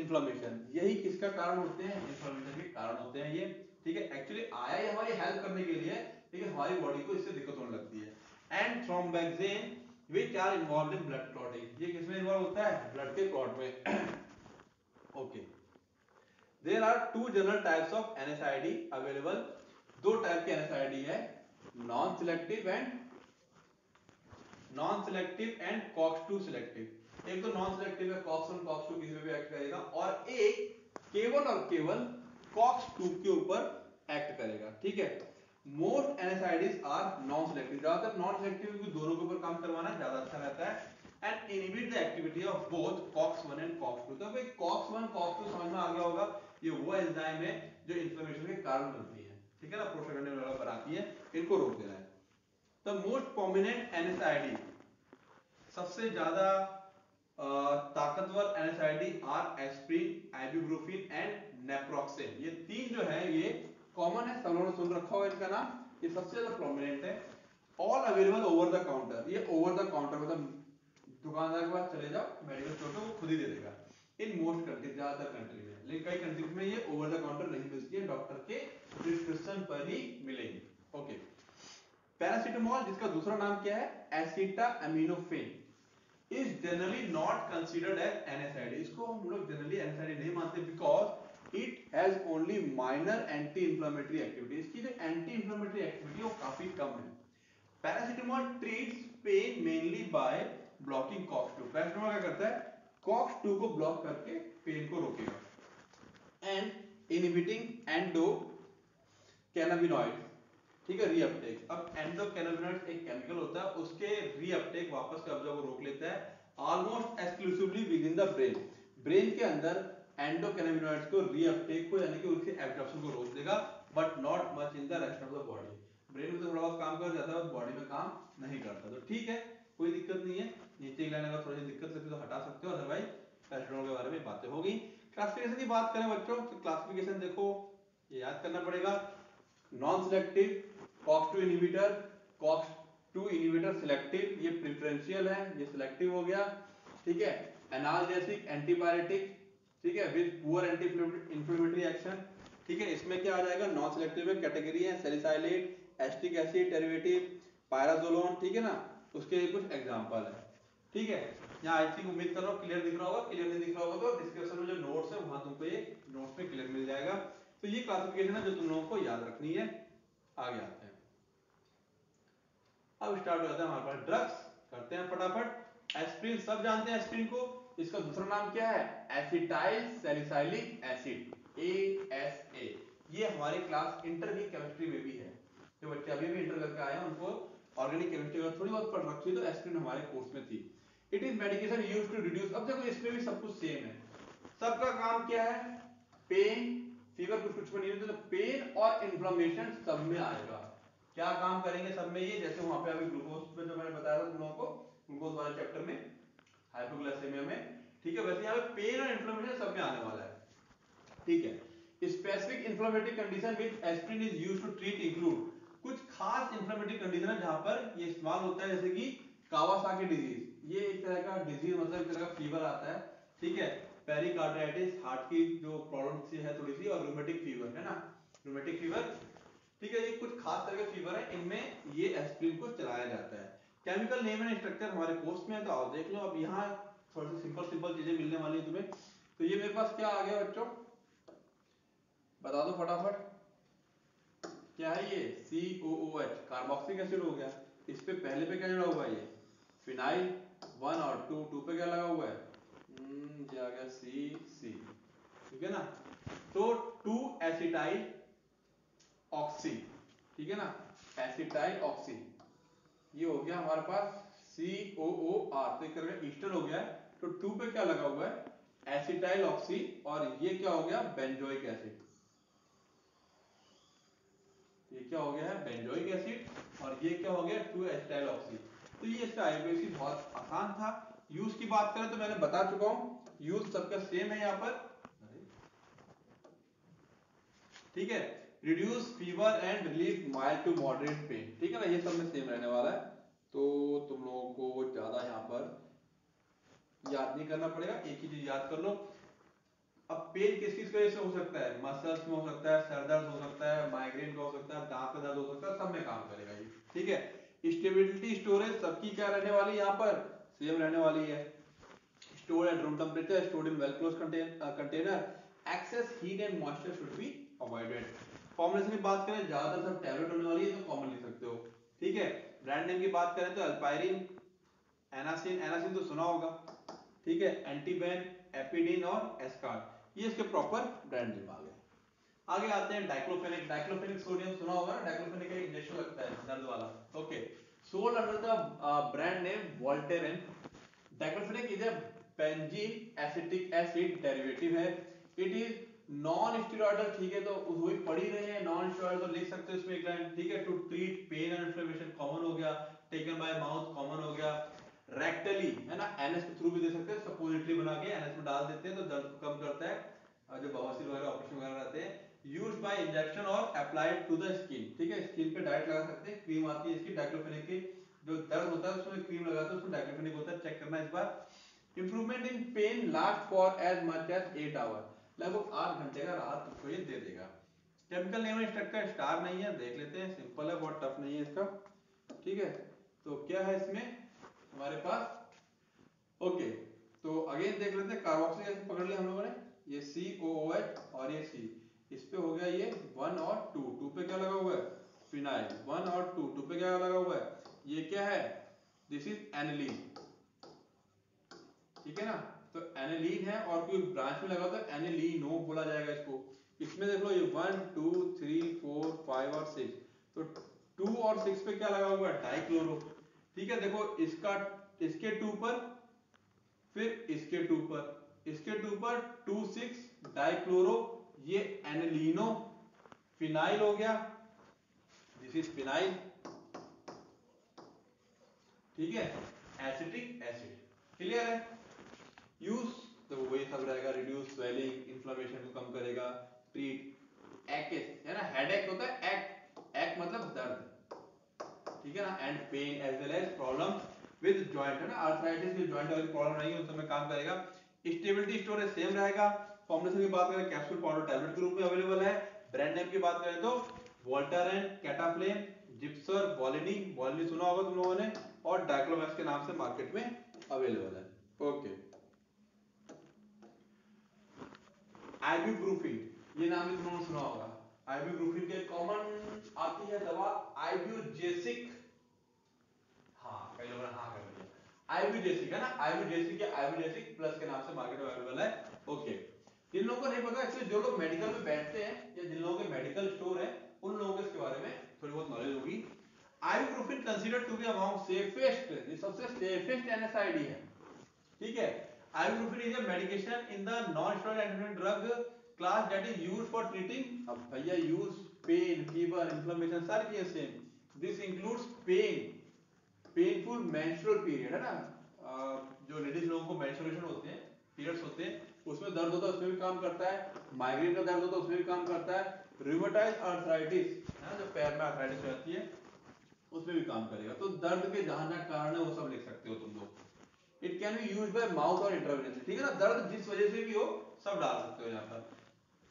inflammation. यही किसका कारण होते हैं? इन्फ्लेमेशन के कारण होते हैं ये, ठीक है. एक्चुअली आया ये हमारी हेल्प करने के लिए, ठीक है, हमारी बॉडी को इससे दिक्कत होने लगती है. And थ्रोम्बेक्सिन which are involved in blood clotting, ये किसमें इन्वॉल्व होता है? ब्लड के क्लॉट में. Okay, there are two general types of NSAID available. दो टाइप के एनएसआईडी है, non selective and COX two selective. एक तो नॉन सिलेक्टिव है, कॉक्स1 कॉक्स2 किसी पे भी एक्ट करेगा, और एक केवल कॉक्स2 के ऊपर एक्ट करेगा, ठीक है. Most NSAIDs are non selective, ज्यादातर नॉन सिलेक्टिव, क्योंकि दोनों के ऊपर काम करवाना ज्यादा अच्छा रहता है. And inhibit the activity of both COX one and COX two. तो भाई कॉक्स1 कॉक्स2 समझ में आ गया होगा, ये वो एंजाइम है जो इन्फ्लेमेशन के कारण बनती है, ठीक है ना, प्रोस्टाग्लैंडिन वगैरह बनाती है, इनको रोक देना है. द मोस्ट प्रोमिनेंट एनएसआईडी, सबसे ज्यादा ताकतवर NSAID are aspirin, ibuprofen and naproxen. ये तीन जो है ये कॉमन है, सब लोगों ने सुन रखा होगा इनका नाम, ये सबसे ज्यादा प्रोमिनेंट है। All available over the counter, ये ओवर द काउंटर मतलब दुकानदार के पास चले जाओ मेडिकल स्टोर पे, वो खुद ही दे देगा इन मोस्ट कंट्रीज, ज्यादातर कंट्री में। लेकिन कई कंट्रीज में ये ओवर द काउंटर नहीं मिलती है, डॉक्टर के प्रिस्क्रिप्शन पर ही मिलेगी। ओके, पैरासीटामोल जिसका दूसरा नाम क्या है acetaminophen is generally not considered as NSAID। इसको हम लोग generally NSAID नहीं मानते because it has only minor anti-inflammatory activity। इसकी जो anti-inflammatory activity वो काफी कम है। Paracetamol treats pain mainly by blocking COX-2। Paracetamol क्या करता है? COX-2 को block करके pain को रोकेगा। And inhibiting endocannabinoids, ठीक है, रीअपटेक। अब एंडोकैनाबिनॉइड एक केमिकल होता है, उसके रीअपटेक वापस कब्जा को रोक लेता है almost exclusively within the brain. Brain के अंदर एंडोकैनाबिनॉइड्स को रीअपटेक को यानी कि उसके एब्जॉर्प्शन को रोक देगा, but not much in the rest of the body. Brain में तो थोड़ा बहुत काम कर जाता है, बॉडी में काम नहीं करता। तो ठीक है, कोई दिक्कत नहीं है। नीचे लाने का थोड़ी दिक्कत लगती है तो हटा सकते हो, अदरवाइज पैरासीटामोल के बारे में बातें होगी। क्लासिफिकेशन की बात करें बच्चों तो क्लासिफिकेशन देखो, ये याद करना पड़ेगा। Non selective COX-2 inhibitor, COX-2 inhibitor selective, ये प्रेफरेंशियल है, ये सिलेक्टिव हो गया, ठीक है। एनाल्जेसिक एंटीबायोटिक, ठीक है, with poor anti inflammatory action, ठीक है। इसमें क्या आ जाएगा, नॉन सिलेक्टिव में कैटेगरी है salicylate, acetic acid derivative, pyrazolone, ठीक है ना, उसके कुछ एग्जांपल है, ठीक है। यहाँ आई थिंक उम्मीद कर रहा हूँ क्लियर दिख रहा होगा, क्लियर नहीं दिख रहा होगा तो डिस्क्रिप्शन में जो नोट्स है वहां तुमको ये नोट्स में क्लियर मिल जाएगा। तो ये क्लासिफिकेशन है जो तुम लोगों को याद रखनी है। आगे आते हैं, अब स्टार्ट हो जाता है हमारे पास ड्रग्स, करते हैं फटाफट। एस्प्रिन सब जानते हैं एस्प्रिन को, इसका दूसरा नाम क्या है एसिटाइल सैलिसाइलिक एसिड, ASA। ये हमारी क्लास इंटर की केमिस्ट्री में भी है, जो बच्चे अभी भी इंटर करके आए हैं उनको ऑर्गेनिक केमिस्ट्री अगर थोड़ी बहुत पढ़ रखी है तो एस्प्रिन हमारे कोर्स में थी। It is medication used to reduce, अब देखो इसमें भी सब कुछ सेम है, सबका काम क्या है पेन फीवर, कुछ कुछ में नहीं होता तो पेन और इन्फ्लेमेशन सब में आएगा। क्या काम करेंगे सब में ये, जैसे वहां पे अभी ग्लूकोज पे जो मैंने बताया था लोगों को ग्लूकोज वाले चैप्टर में हाइपोग्लाइसेमिया में, ठीक है, वैसे यहां पे पेन और इन्फ्लेमेशन सब में आने वाला है, ठीक है। Specific inflammatory condition with aspirin is used to treat include, कुछ खास इन्फ्लेमेटरी कंडीशन है जहां पर ये इस्तेमाल होता है, जैसे कि कावासाकी डिजीज, ये एक तरह का डिजीज मतलब एक तरह का फीवर आता है, ठीक है। पेरिकार्डिटिस हार्ट की जो प्रॉब्लम सी है थोड़ी सी, और रूमेटिक फीवर है ना, रूमेटिक फीवर, ठीक है, ये कुछ खास तरह के फीवर है, इनमें ये एस्प्रिन को चलाया जाता है। केमिकल नेम एंड स्ट्रक्चर हमारे कोर्स में है तो आओ देख लो। अब यहाँ थोड़ी सी सिंपल सिंपल चीजें मिलने वाली है तुम्हें। तो ये मेरे पास क्या आ गया बच्चों, बता दो फटाफट क्या है ये, COOH कार्बोक्सिलिक एसिड हो गया। इस पे पहले पे क्या जुड़ा हुआ है ये फिनाइल 1 और 2 पे क्या लगा हुआ है आ गया C, ठीक है ना। तो 2 एसिटाइल ऑक्सी, ठीक है ना, एसिटाइल ऑक्सी ये हो गया हमारे पास COOR, तो करके ईस्टर हो गया है। तो 2 पे क्या लगा हुआ है एसिटाइल ऑक्सी, और ये क्या हो गया बेंजोइक एसिड, ये क्या हो गया है बेंजोइक एसिड, और ये क्या हो गया 2 एसिटाइल ऑक्सी। तो ये इसका आईपीसी बहुत आसान था। यूज की बात करें तो मैंने बता चुका हूं, यूज सबका सेम है यहाँ पर, ठीक है। Reduce fever and relief mild to moderate pain, ठीक है ना, ये सब में सेम रहने वाला है। तो तुम लोगों को ज्यादा यहाँ पर याद नहीं करना पड़ेगा, एक ही चीज याद कर लो। अब पेन किस चीज की वजह से हो सकता है, मसल्स में हो सकता है, सर दर्द हो सकता है, माइग्रेन का हो सकता है, दांत का दर्द हो सकता है, सब में काम करेगा ये, ठीक है। स्टेबिलिटी स्टोरेज सबकी क्या रहने वाली यहाँ पर सेम रहने वाली है, store at room temperature, stored in well closed container, excess heat and moisture should be avoided. Formulation की बात करें ज्यादातर सब टैबलेट होने वाली है तो कॉमन लिख सकते हो, ठीक है। ब्रांड नेम की बात करें तो अल्पायरिन, एनासिन, एनासिन तो सुना होगा, ठीक है, एंटीबेन, एपिडिन और एस्कार्ड, ये इसके प्रॉपर ब्रांड नेम आ गए। आगे आते हैं डाइक्लोफेनिक, डाइक्लोफेनिक सोडियम सुना होगा ना, डाइक्लोफेनिक का इंजेक्शन लगता है दर्द वाला, okay. Sold under the brand name Voltaren, diclofenac is a benzene acetic acid derivative है। It is non-steroidal, ठीक है, तो वही पढ़ ही रहे हैं, non-steroidal तो लिख सकते हो इसमें एक लाइन, ठीक है। To treat pain and inflammation common हो गया, taken by mouth common हो गया, रेक्टली है ना, एनएस के थ्रू भी दे सकते हैं, सपोजिटरी बना के एनएस में डाल देते हैं तो दर्द को कम करता है और जो बवासीर वगैरह ऑपरेशन वगैरह रहते हैं। यूज्ड बाय इंजेक्शन और अप्लाइड टू द स्किन, ठीक है, स्किन पे डायरेक्ट लगा सकते हैं। क्रीम आती है इसकी डाइक्लोफेनेक की, जो दर्द होता है उसमें क्रीम लगाते हैं, उसमें डाइक्लोफेनेक होता है, चेक करना इस बार। Improvement in pain last for as much as 8 hour, लगभग 8 घंटे का राहत आपको ये दे देगा। केमिकल नेम है, स्ट्रक्चर स्टार नहीं है, देख लेते हैं, सिंपल है, बहुत टफ नहीं है इसका, ठीक है। तो क्या है इसमें हमारे पास, ओके, तो अगेन देख लेते हैं, कार्बोक्सिलिक एसिड पकड़ लिया हम लोगों ने, ये COOH और ये C, इस पे हो गया ये 1 और 2, 2 पे क्या लगा हुआ है फिनाइल, 1 और 2, 2 पे क्या लगा हुआ है, ये क्या है, दिस इज एनिलीन, ठीक है ना, तो एनिलीन है। और कोई ब्रांच में लगा तो एनिलीनो बोला जाएगा इसको। इसमें देख लो ये 1, 2, 3, 4, 5 और 6, तो 2 और 6 पे क्या लगा हुआ है डाइक्लोरो, ठीक है। देखो इसका इसके 2 पर, फिर इसके 2 पर, इसके 2 पर 2, 6 डाइक्लोरो, ये एनिलीनो फिनाइल हो गया, दिस इज फिनाइल, ठीक है, एसिटिक एसिड, क्लियर है। यूज तो वही सब रहेगा, रिड्यूस स्वेलिंग, इन्फ्लेमेशन को कम करेगा, ट्रीट एक्स है ना, हेडेक होता है, एक एक मतलब दर्द, ठीक है ना, and pain as well as problem with joint, है ना, आर्थराइटिस की जॉइंट वाली प्रॉब्लम नहीं है, उस समय काम करेगा। स्टेबिलिटी स्टोरेज सेम रहेगा। फॉर्मुलेशन की बात करें, कैप्सूल पाउडर टैबलेट के रूप में अवेलेबल है। ब्रांड नेम की बात करें तो वोल्टारन, कैटाफ्लेम, जिप्सर, वॉलिनी, वॉलिनी सुना होगा तुम लोगों ने, और डाइक्लोमैक्स के नाम से मार्केट में अवेलेबल है। ओके, आइबुप्रोफेन, ये नाम भी तुमने सुना होगा। आइबुप्रोफेन के कॉमन आती है दवा आइब्यूजेसिक, हाँ कई लोगों ने हाँ कर दिया, आइब्यूजेसिक है ना, आइब्यूजेसिक या आइब्यूजेसिक प्लस के नाम से मार्केट में अवेलेबल है। ओके, जिन लोगों को नहीं पता, एक्चुअली जो लोग मेडिकल में बैठते हैं या जिन लोगों के मेडिकल स्टोर है उन लोगों को इसके बारे में थोड़ी बहुत नॉलेज होगी। Ibuprofen considered to be among safest, ये सबसे सेफेस्ट एनएसआईडी है, ठीक है। Ibuprofen is a medication in the non-steroidal antivenom drug class that is used for treating, अब भैया use pain, fever, inflammation सारी चीजें same. This includes pain, painful menstrual period, है ना, जो लेडीज लोगों को menstruation होते हैं, periods होते हैं, उसमें दर्द होता है उसमें भी काम करता है, माइग्रेन का दर्द होता है उसमें भी काम करता है, rheumatoid arthritis है ना, जो पैर में arthritis हो जाती है उसमें भी काम करेगा। तो दर्द के जहाँ कारण है वो सब लिख सकते हो तुम लोग। It can be use by mouth और इंट्रावेनस, ठीक है ना, दर्द जिस वजह से भी हो सब डाल सकते हो यहाँ पर।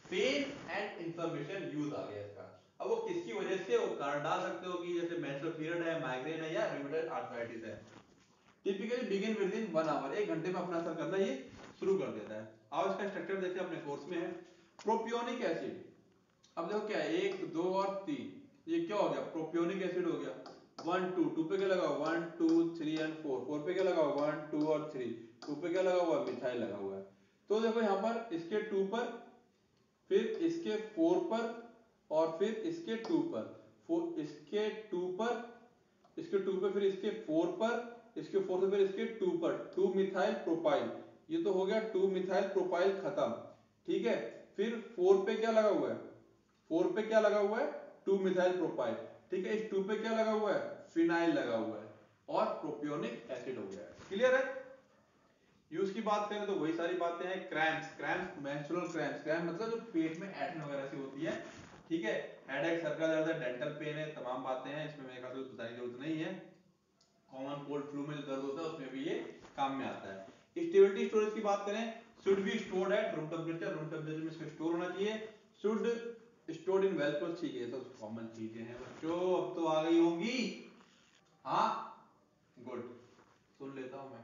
पेन एंड इन्फ्लेमेशन यूज आ गया इसका, अब वो किसकी वजह से वो कारण डाल सकते हो कि जैसे मेंस्ट्रुअल पीरियड है, माइग्रेन है या रूमेटॉइड आर्थराइटिस है। Typically begin within 1 hour, 1 घंटे में अपना असर करना ये शुरू कर देता है। अब इसका स्ट्रक्चर देखिए, अपने कोर्स में है। प्रोपियोनिक एसिड, अब देखो क्या है, 1, 2 और 3, ये क्या हो गया, प्रोपियोनिक एसिड हो गया। 1, 2, 2 पे क्या लगा हुआ, 1, 2, 3 एंड 4, 4 पे क्या लगा हुआ, 1, 2 और 3, 2 पे क्या लगा हुआ, मिथाइल लगा हुआ है। तो देखो यहाँ पर इसके 2 पर, फिर इसके 4 पर, और फिर इसके 2 पर, 4 इसके 2 पर, इसके 2 पे, फिर इसके 4 पर, इसके 4 से फिर इसके 2 पर, 2 मिथाइल प्रोपाइल, ये तो हो गया 2 मिथाइल प्रोपाइल खत्म, ठीक है। फिर 4 पे क्या लगा हुआ है, 4 पे क्या लगा हुआ है, 2 मिथाइल प्रोपाइल, ठीक है। इस 2 पे क्या लगा हुआ है, फिनाइल लगा हुआ है, और प्रोपियोनिक एसिड हो गया है, क्लियर है। यूज की बात करें तो वही सारी बातें हैं। Cramps, cramps menstrual cramps, cramp मतलब जो पेट में ऐठन वगैरह सी होती है, ठीक है। हेडेक, सर का दर्द है, डेंटल पेन है, तमाम बातें हैं, इसमें मेरे ख्याल से बताने की जरूरत नहीं है। कॉमन कोल्ड फ्लू में जो दर्द होता है उसमें भी ये काम में आता है। स्टेबिलिटी स्टोरेज की बात करें, should be stored at room temperature, room temperature में इसको स्टोर होना चाहिए। Should stored in well plus, ठीक है, सब कॉमन चीजें हैं बच्चों, अब तो आ गई होंगी, हाँ गुड, सुन लेता हूं मैं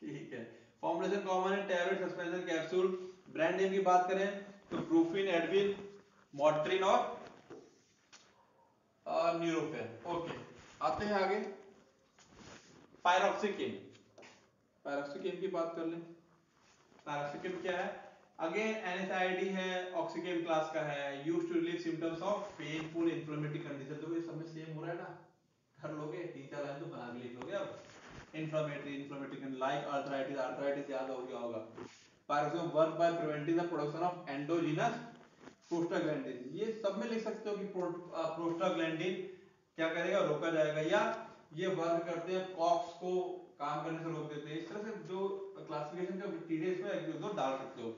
ठीक है। फॉर्मुलेशन कॉमन है, tablet, suspension, capsule. Brand name की बात करें तो ब्रूफिन, एडविल, मॉट्रिन और न्यूरोफेन। ओके, आते हैं आगे, पायरोक्सिकम। पायरोक्सिकम की बात कर लें, पायरोक्सिकम क्या है, अगेन एनएसआईडी है, ऑक्सीकेम क्लास का है, used to relieve symptoms of painful inflammatory condition. तो ये सब में सेम हो रहा है ना, कर लोगे 3-4 लाइन तो बना के लिख लोगे। अब inflammatory, inflammatory like arthritis, arthritis याद हो गया होगा। Piroxicam work by preventing the production of endogenous prostaglandin, ये सब में लिख सकते हो कि प्रोस्टाग्लैंडिन क्या करेगा, रोका जाएगा, या ये बंद करते हैं, कॉक्स को काम करने से रोक देते हैं। इस तरह से जो क्लासिफिकेशन का बैक्टीरिया इसमें एक्सोजो डाल सकते हो।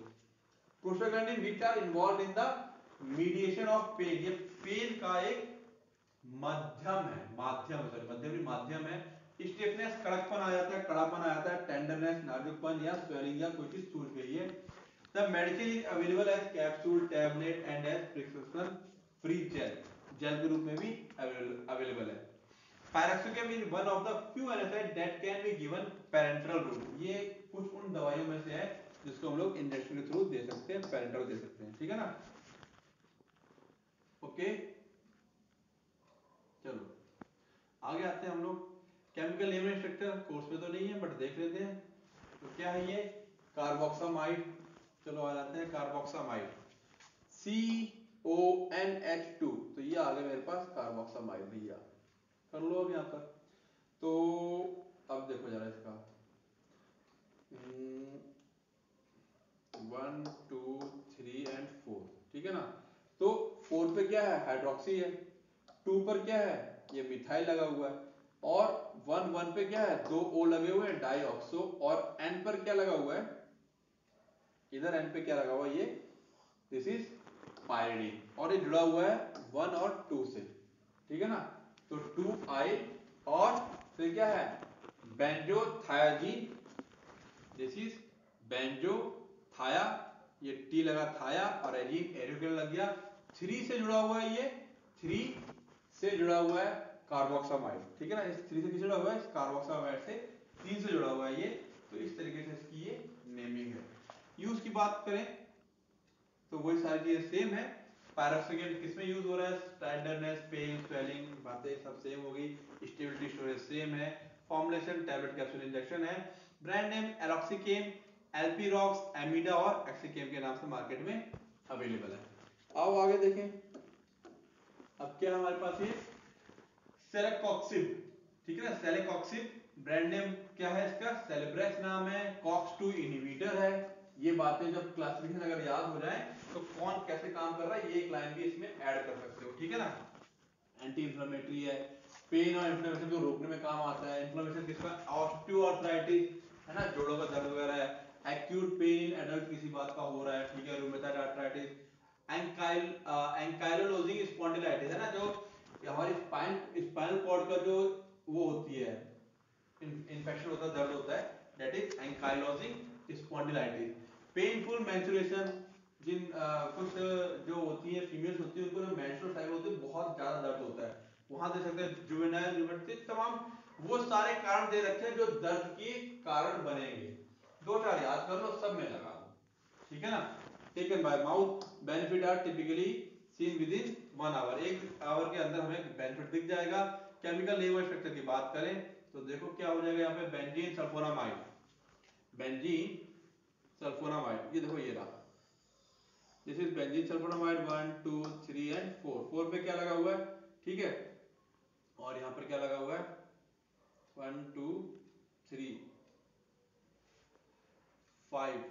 Prostaglandin which are involve in the mediation of pain, ये पेन का एक माध्यम है, माध्यम है। स्टिफनेस, कड़कपन आ जाता है, टेंडरनेस, नाजुकपन या स्वेलिंग या कोई चीज सूज गई है। The medicine is available as capsule, tablet and as prescription free gel, gel के रूप में भी available है। Piroxicam is one of the few NSAIDs that can be given parenteral route। ये कुछ उन दवाइयों में से है जिसको हम लोग इंजेक्शन के थ्रू दे सकते हैं, पैरेंटल दे सकते हैं, ठीक है ना। ओके, चलो आगे आते हैं हम लोग। Chemical name and structure course में तो नहीं है बट देख लेते हैं। तो क्या है ये? कार्बोक्सामाइड। चलो आ जाते हैं कार्बोक्सामाइड, CONH2। तो ये आ गया मेरे पास कार्बोक्सामाइड भैया, कर लो अब यहाँ पर। तो अब देखो जरा इसका 1, 2, 3 एंड 4, ठीक है ना। तो 4 पे क्या है? हाइड्रोक्सी है। 2 पर क्या है? ये मिथाइल लगा हुआ है। और 1 पे क्या है? 2 O लगे हुए हैं, डाइऑक्सो। और N पर क्या लगा हुआ है? इधर N पे क्या लगा हुआ है? ये दिस इज पायरीडीन, और ये जुड़ा हुआ है 1 और 2 से, ठीक है ना। तो 2I और फिर क्या है? बेंजोथायाजीन, दिस इज बेंजोथाया, ये T लगा थाया और एजीन एरोगेन लग गया। 3 से जुड़ा हुआ है, ये 3 से जुड़ा हुआ है कार्बोक्सामाइड, ठीक है ना। इस 3 से जुड़ा हुआ है, इस कार्बोक्सामाइड से 3 से जुड़ा हुआ है ये। तो इस तरीके से इसकी ये नेमिंग है। यूज की बात करें तो वही सारी चीजें सेम है। पैराक्सिकम किसमें यूज हो रहा है? स्टैंडर्डनेस, पेन, स्वेलिंग, बातें सब सेम हो गई। स्टेबिलिटी स्टोरेज सेम है। फॉर्मुलेशन टैबलेट, कैप्सूल, इंजेक्शन है। ब्रांड नेम एरोक्सिकेम, एल्पिरॉक्स, एमिडा और एक्सिकेम के नाम से मार्केट में अवेलेबल है। अब आगे देखें, अब क्या हमारे पास है? सेलेकॉक्सिब, ठीक है ना। सेलेकॉक्सिब ब्रांड नेम क्या है इसका? सेलेब्रेक्स नाम है। COX-2 इनहिबिटर है। ये बातें जब क्लासिफिकेशन अगर याद हो जाए तो कौन कैसे काम कर रहा है ये एक लाइन भी इसमें ऐड कर सकते हो, ठीक है ना। एंटी इंफ्लेमेटरी है, पेन और इंफ्लेमेशन को रोकने में काम आता है। इंफ्लेमेशन किसका? ऑस्टियोआर्थराइटिस, है ना, जोड़ों का दर्द वगैरह है। एक्यूट पेन एडल्ट किसी बात का हो रहा है, ठीक है, रूमेटॉइड आर्थराइटिस। एंकाइलोजिंग स्पॉन्डिलाइटिस, है ना, जो हमारी स्पाइनल कॉर्ड का जो वो होती है, इन्फेक्शन होता है, दर्द होता है, that is ankylosing spondylitis. Painful menstruation, जिन कुछ जो होती है फीमेल्स होती है उनको जो मेंस्ट्रुअल टाइम होते हैं बहुत ज्यादा दर्द होता है, वहां दे सकते हैं। जुवेनाइल यूबर्टी, तमाम वो सारे कारण दे रखे हैं जो दर्द के कारण बनेंगे। 2-4 याद कर लो, सब में लगा दो, ठीक है ना। Taken by mouth, benefit are typically seen within 1 hour, 1 hour के अंदर हमें बेनिफिट दिख जाएगा। केमिकल लेवल स्ट्रक्चर की बात करें तो देखो क्या हो जाएगा यहाँ पे? बेंजीन सल्फोनामाइड, ये देखो ये रहा, this is benzene sulfonamide 1, 2, 3 and 4। 4 पे क्या लगा हुआ है? ठीक है, और यहाँ पर क्या लगा हुआ है? 1, 2, 3, 5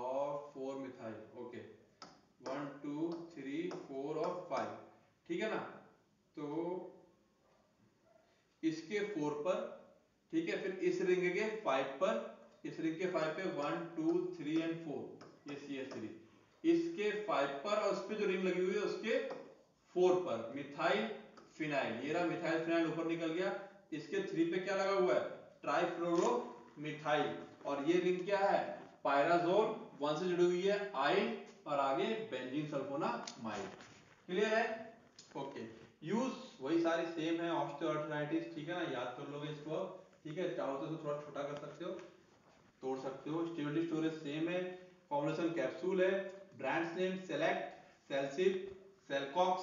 और 4 मिथाइल, ओके, 1, 2, 3, 4 और 5, ठीक है ना। तो इसके 4 पर, ठीक है, फिर इस रिंग के 5 पर, इस रिंग के 5 पे 1, 2, 3 एंड 4, ये CS3। इसके 5 पर और उस पे जो रिंग लगी हुई है उसके 4 पर मिथाइल फिनाइल, ये रहा मिथाइल फिनाइल, ऊपर निकल गया। इसके 3 पे क्या लगा हुआ है? ट्राइफ्लोरोमिथाइल, और ये रिंग क्या है? पायराजोल, 1 से जुड़ी हुई है, आइन, और आगे बेंजीन सल्फोनामाइड। क्लियर है? ओके, यूज वही सारी सेम है। ऑस्टियोआर्थराइटिस, ठीक है ना, याद कर लोगे इसको, ठीक है। चाहो तो थोड़ा छोटा कर सकते हो, तोड़ सकते हो। स्टेबिलिटी स्टोरेज सेम है। फॉर्मुलेशन कैप्सूल है। ब्रांड्स नेम सेलेक्ट, सेलसिप, सेलकॉक्स,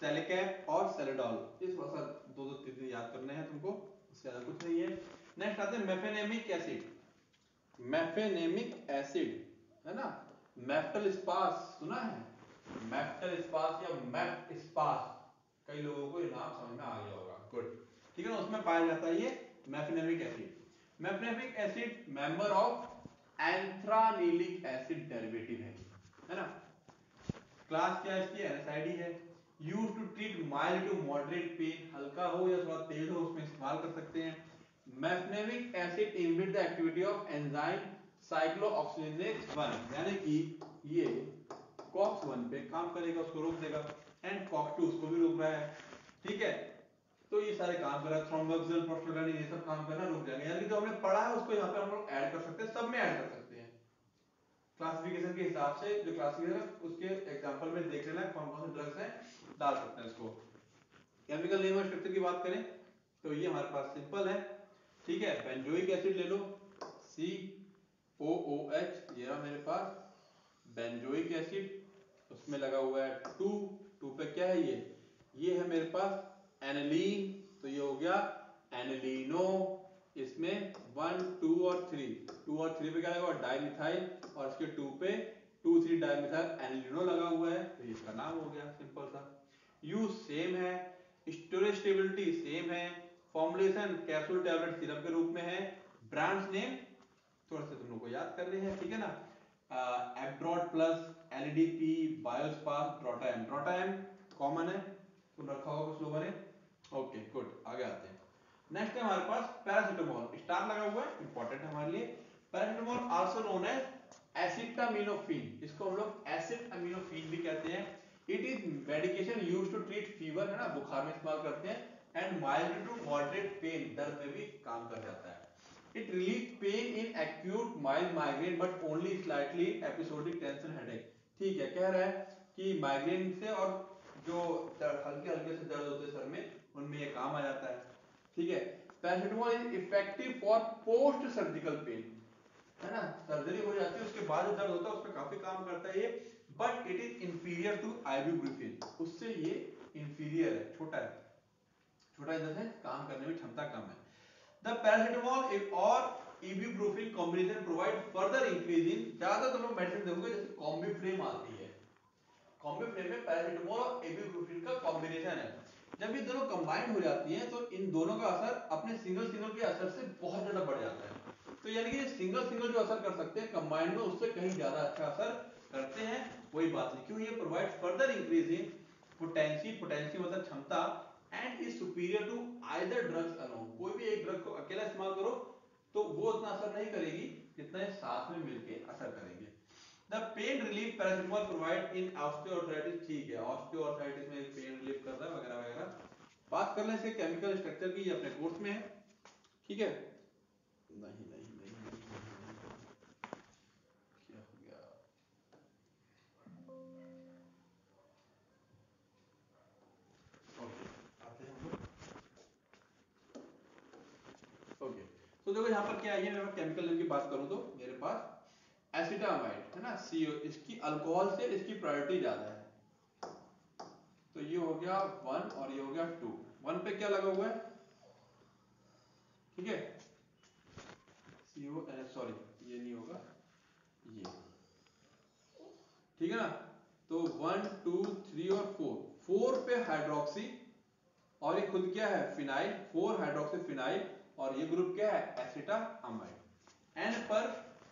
सेलेकैप और सेलेडॉल। ये थोड़ा सा 2-3 याद करने हैं तुमको, इससे ज्यादा कुछ नहीं है। नेक्स्ट आते हैं मेफेनेमिक एसिड, है ना। मेफेन्स्पास सुना है? मेफेन्स्पास या मेफस्पास, कई लोगों को ये नाम समझ में आ गया होगा, गुड, ठीक है ना। उसमें पाया जाता है ये mefenamic acid. Mefenamic acid member of anthranilic acid derivative है, है ना। क्लास क्या है इसकी? एनएसआईडी है। Use to treat mild to moderate pain, हल्का हो या थोड़ा तेज हो उसमें इस्तेमाल कर सकते हैं। Mefenamic acid inhibit the activity of enzyme cyclooxygenase 1, यानी कि ये कॉक्स 1 पे काम करेगा, उसको रोक देगा, एंड कॉक्स 2 उसको भी रोक रहा है, ठीक है। तो ये सारे काम कर रहा है, थ्रोम्बोक्सिल प्रोस्टाग्लैंडिन ये सब काम करना रुक जाएगा, यानी कि जो हमने पढ़ा है उसको यहाँ पे हम लोग ऐड कर सकते हैं, सब में ऐड कर सकते हैं क्लासिफिकेशन के हिसाब से, जो क्लासिफिकेशन है उसके एग्जांपल में देख लेना कौन-कौन से ड्रग्स हैं, डाल सकते हैं इसको। केमिकल नेम और स्ट्रक्चर की बात करें तो ये हमारे पास सिंपल है, ठीक है। बेंजोइक एसिड ले लो COOH, ये रहा मेरे पास बेंजोइक एसिड, उसमें लगा हुआ है 2 पे क्या है, ये है मेरे पास एनिलीन, तो ये हो गया एनिलीनो, इसमें 1, 2 और 3 पे क्या लगा हुआ है डाइमिथाइल, और इसके 2 पे 2,3 डाइमिथाइल एनिलीनो लगा हुआ है, तो इसका नाम हो गया सिंपल सा। यूज सेम है, स्टोरेज स्टेबिलिटी सेम है, फॉर्मुलेशन कैप्सूल टैबलेट सिरप के रूप में है, ब्रांड्स नेम थोड़ा सा तुम लोग को याद करने हैं, ठीक है ना। एब्रोड प्लस LDP बायोस्पास ड्रोटाएम कॉमन है, तुम रखा होगा कुछ लोगों ने, ओके गुड। आगे आते हैं, नेक्स्ट है हमारे पास पैरासिटामोल, स्टार लगा हुआ है, इंपॉर्टेंट है हमारे लिए। Paracetamol also known as acetaminophen, इसको हम लोग एसिटामिनोफेन भी कहते हैं। It is medication used to treat fever, है ना, बुखार में इस्तेमाल करते हैं, and mild to moderate pain, दर्द में भी काम कर जाता है। It relieve pain in acute mild migraine but only slightly episodic tension headache, ठीक है। कह रहा है कि माइग्रेन से और जो हल्के से दर्द होते हैं सर में, उनमें ये काम आ जाता है, ठीक है। Paracetamol is effective for post surgical pain, है ना, सर्जरी हो जाती है उसके बाद दर्द होता है उस पे काफी काम करता है ये, but it is inferior to ibuprofen, उससे ये इंफीरियर है, छोटा है, छोटा इधर से काम करने में क्षमता कम है। द पैरासिटामोल और ibuprofen combination provide further increase in, ज्यादातर तुम लोग मेडिसिन देखोगे जैसे कॉम्बिफ्लेम आती है, कॉम्बिफ्लेम में पैरासिटामोल और इबुप्रोफेन का कॉम्बिनेशन है, जब ये दोनों कंबाइन हो जाती हैं तो इन दोनों का असर अपने सिंगल के असर से बहुत ज्यादा बढ़ जाता है, तो यानी कि सिंगल जो असर कर सकते हैं कंबाइंड में उससे कहीं ज्यादा अच्छा असर करते हैं। वही बात है क्यों, ये provide further increase in potency मतलब क्षमता, and is superior to either drugs alone, कोई भी एक ड्रग को अकेला इस्तेमाल करो तो वो उतना असर नहीं करेगी जितना ये साथ में मिलके असर करेंगे। The pain relief paracetamol provide in osteoarthritis, ठीक है, ऑस्टियोआर्थराइटिस में पेन रिलीफ करता है वगैरह वगैरह। बात कर लें इसके केमिकल स्ट्रक्चर की, ये अपने कोर्स में है, ठीक है। नहीं क्या हो गया, ओके आते हैं हम, ओके तो देखो यहाँ पर क्या है, मैं केमिकल की बात करूँ तो मेरे पास एसिटामाइड है ना CO, इसकी अल्कोहल से इसकी प्रायोरिटी ज्यादा है, तो ये हो गया 1 और ये हो गया 2, 1 पे क्या लगा हुआ है, ठीक है सॉरी ये नहीं होगा ये, ठीक है ना। तो 1, 2, 3 और 4 पे हाइड्रोक्सी, और ये खुद क्या है फिनाइल, 4 हाइड्रोक्सी फिनाइल, और ये ग्रुप क्या है एसिटामाइड।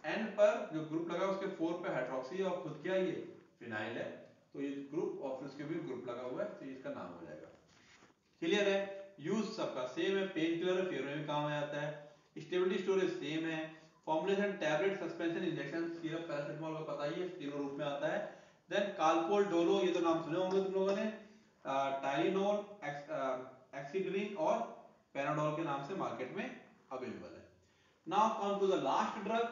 N पर जो ग्रुप लगा उसके 4 पे हाइड्रोक्सी और खुद क्या है ये फिनाइल है, तो ये ग्रुप और फिर उसके भी ग्रुप लगा हुआ है, तो इसका नाम हो जाएगा, क्लियर है। यूज सबका सेम है, पेन किलर और फीवर में भी काम आ जाता है, स्टेबिलिटी स्टोरेज सेम है, formulation tablet suspension injection syrup, paracetamol का पता ही है तीनों रूप में आता है। देन काल्पोल डोलो, ये तो नाम सुने होंगे तुम लोगों ने, टाइलिनोल एक्सीड्रिन और पेनाडोल के नाम से मार्केट में अवेलेबल है। Now come to the last drug,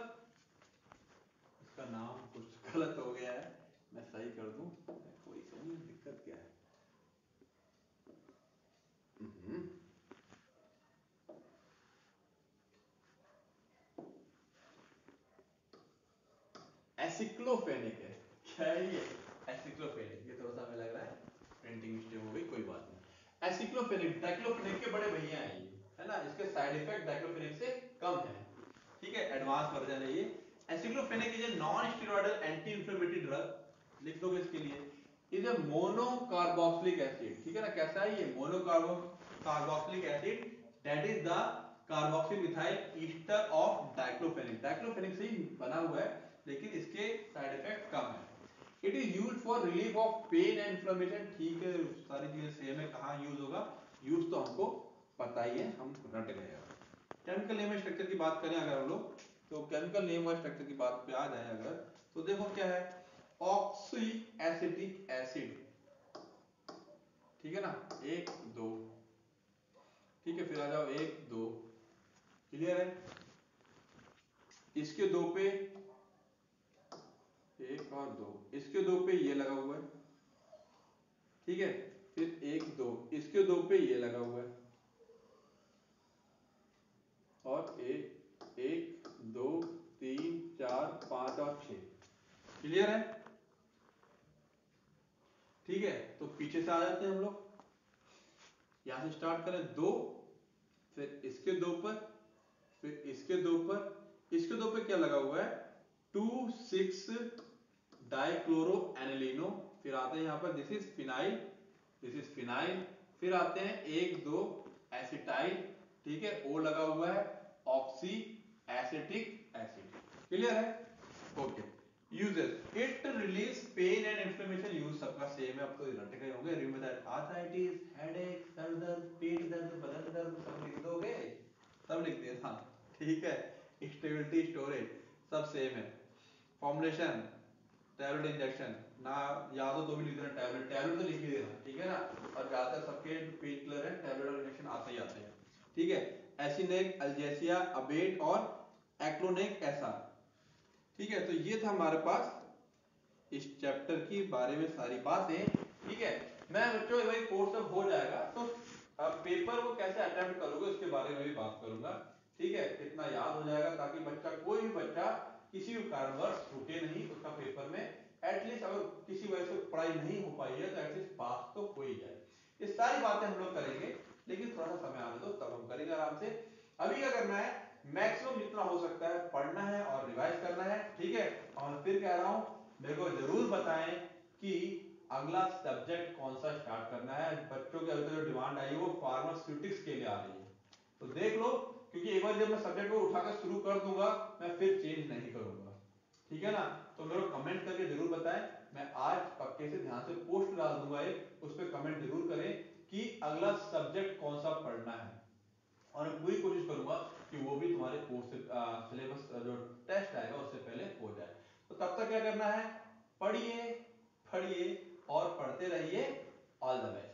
इसका नाम कुछ गलत हो गया है, मैं सही कर दूं, कोई कमी दिक्कत क्या है, एसिक्लोफेनिक है, क्या है ये एसिक्लोफेनिक, ये थोड़ा सा हमें लग रहा है प्रिंटिंग मिस्टेक हो गई, कोई बात नहीं। एसिक्लोफेनिक डाइक्लोफेनिक के बड़े भैया हैं ये, है ना, इसके साइड इफेक्ट डाइक्लोफेनिक से कम है, ठीक है, एडवांस वर्जन है ये। एसिक्लोफेनेक is a non steroidal anti inflammatory drug, लिख दोगे इसके लिए, इज अ मोनोकार्बोक्सिलिक एसिड, ठीक है ना, कैसा है ये monocarboxylic acid, that is the carboxymethyl ester of डाइक्लोफेनिक, डाइक्लोफेनिक से ही बना हुआ है, लेकिन इसके साइड इफेक्ट कम है। It is used for relief of pain and inflammation. ठीक है, सारी चीजें सेम है, कहाँ यूज होगा, यूज तो हमको पता ही है, हम रट गए। केमिकल नेम स्ट्रक्चर की बात करें अगर हम लोग, तो केमिकल नेम और स्ट्रक्चर की बात पे आ जाए अगर, तो देखो क्या है, ऑक्सी एसिटिक एसिड, ठीक है ना, एक दो, ठीक है, फिर आ जाओ एक दो, क्लियर है, इसके दो पे एक और दो, इसके दो पे ये लगा हुआ है, ठीक है, फिर एक दो, इसके दो पे ये लगा हुआ है, और एक एक दो तीन चार पांच और छह, क्लियर है, ठीक है। तो पीछे से आ जाते हैं हम लोग, यहां से स्टार्ट करें, दो, फिर इसके दो पर, फिर इसके दो पर, इसके दो पे क्या लगा हुआ है, 2,6 डाइक्लोरो एनिलीनो, फिर आते हैं यहां पर, दिस इज फिनाइल, फिर आते हैं एक दो एसिटाइल, ठीक है, ओ लगा हुआ है, ऑक्सी एसिटिक एसिड, क्लियर है, okay. Uses, it release pain and inflammation, use सबका सेम है, अब तो रट गए होंगे, रिमेदाइट आर्थराइटिस, हेडेक, सर दर्द, पेट दर्द, बदन दर्द, सब लिख दोगे, सब लिख देना, ठीक है, स्टेबिलिटी, स्टोरेज, सब सेम है। फॉर्मुलेशन टैबलेट इंजेक्शन, ना या तो भी लिख देना टैबलेट, टैबलेट तो लिख ही देना, ठीक है ना, और ज्यादातर सबके पेन किलर है, टैबलेट और इंजेक्शन आते ही आते हैं, ठीक है। एसिनेक, अल्जेसिया, अबेट और एक्लोनेक ऐसा, ठीक है। तो ये था हमारे पास इस चैप्टर के बारे में सारी बातें, ठीक है। मैं बच्चों भाई कोर्स अब हो जाएगा तो पेपर को कैसे अटेम्प्ट करोगे उसके बारे में भी बात करूंगा, ठीक है, कितना याद हो जाएगा, ताकि बच्चा, कोई भी बच्चा किसी भी कारणवश छूटे नहीं उसका पेपर में, एटलीस्ट अगर किसी वजह से पढ़ाई नहीं हो पाई है तो एटलीस्ट पास तो हो ही जाए। ये सारी बातें हम लोग करेंगे, लेकिन थोड़ा सा समय आने दो, तब हम करेंगे आराम से। अभी क्या करना है, मैक्सिमम जितना हो सकता है पढ़ना है और रिवाइज करना है, ठीक है। और फिर कह रहा हूं, मेरे को जरूर बताएं कि अगला सब्जेक्ट कौन सा स्टार्ट करना है। बच्चों की अभी जो डिमांड आई है वो फार्मास्यूटिक्स के लिए आ रही है, तो देख लो, क्योंकि एक बार जब मैं सब्जेक्ट को उठाकर शुरू कर दूंगा मैं फिर चेंज नहीं करूंगा, ठीक है ना। तो मेरे को कमेंट करके जरूर बताएं, मैं आज पक्के से ध्यान से पोस्ट डाल दूंगा एक, उस पर कमेंट जरूर करें कि अगला सब्जेक्ट कौन सा पढ़ना है, और मैं पूरी कोशिश करूंगा कि वो भी तुम्हारे कोर्स सिलेबस जो टेस्ट आएगा उससे पहले हो जाए। तो तब तक क्या करना है, पढ़िए, पढ़िए और पढ़ते रहिए। All the best.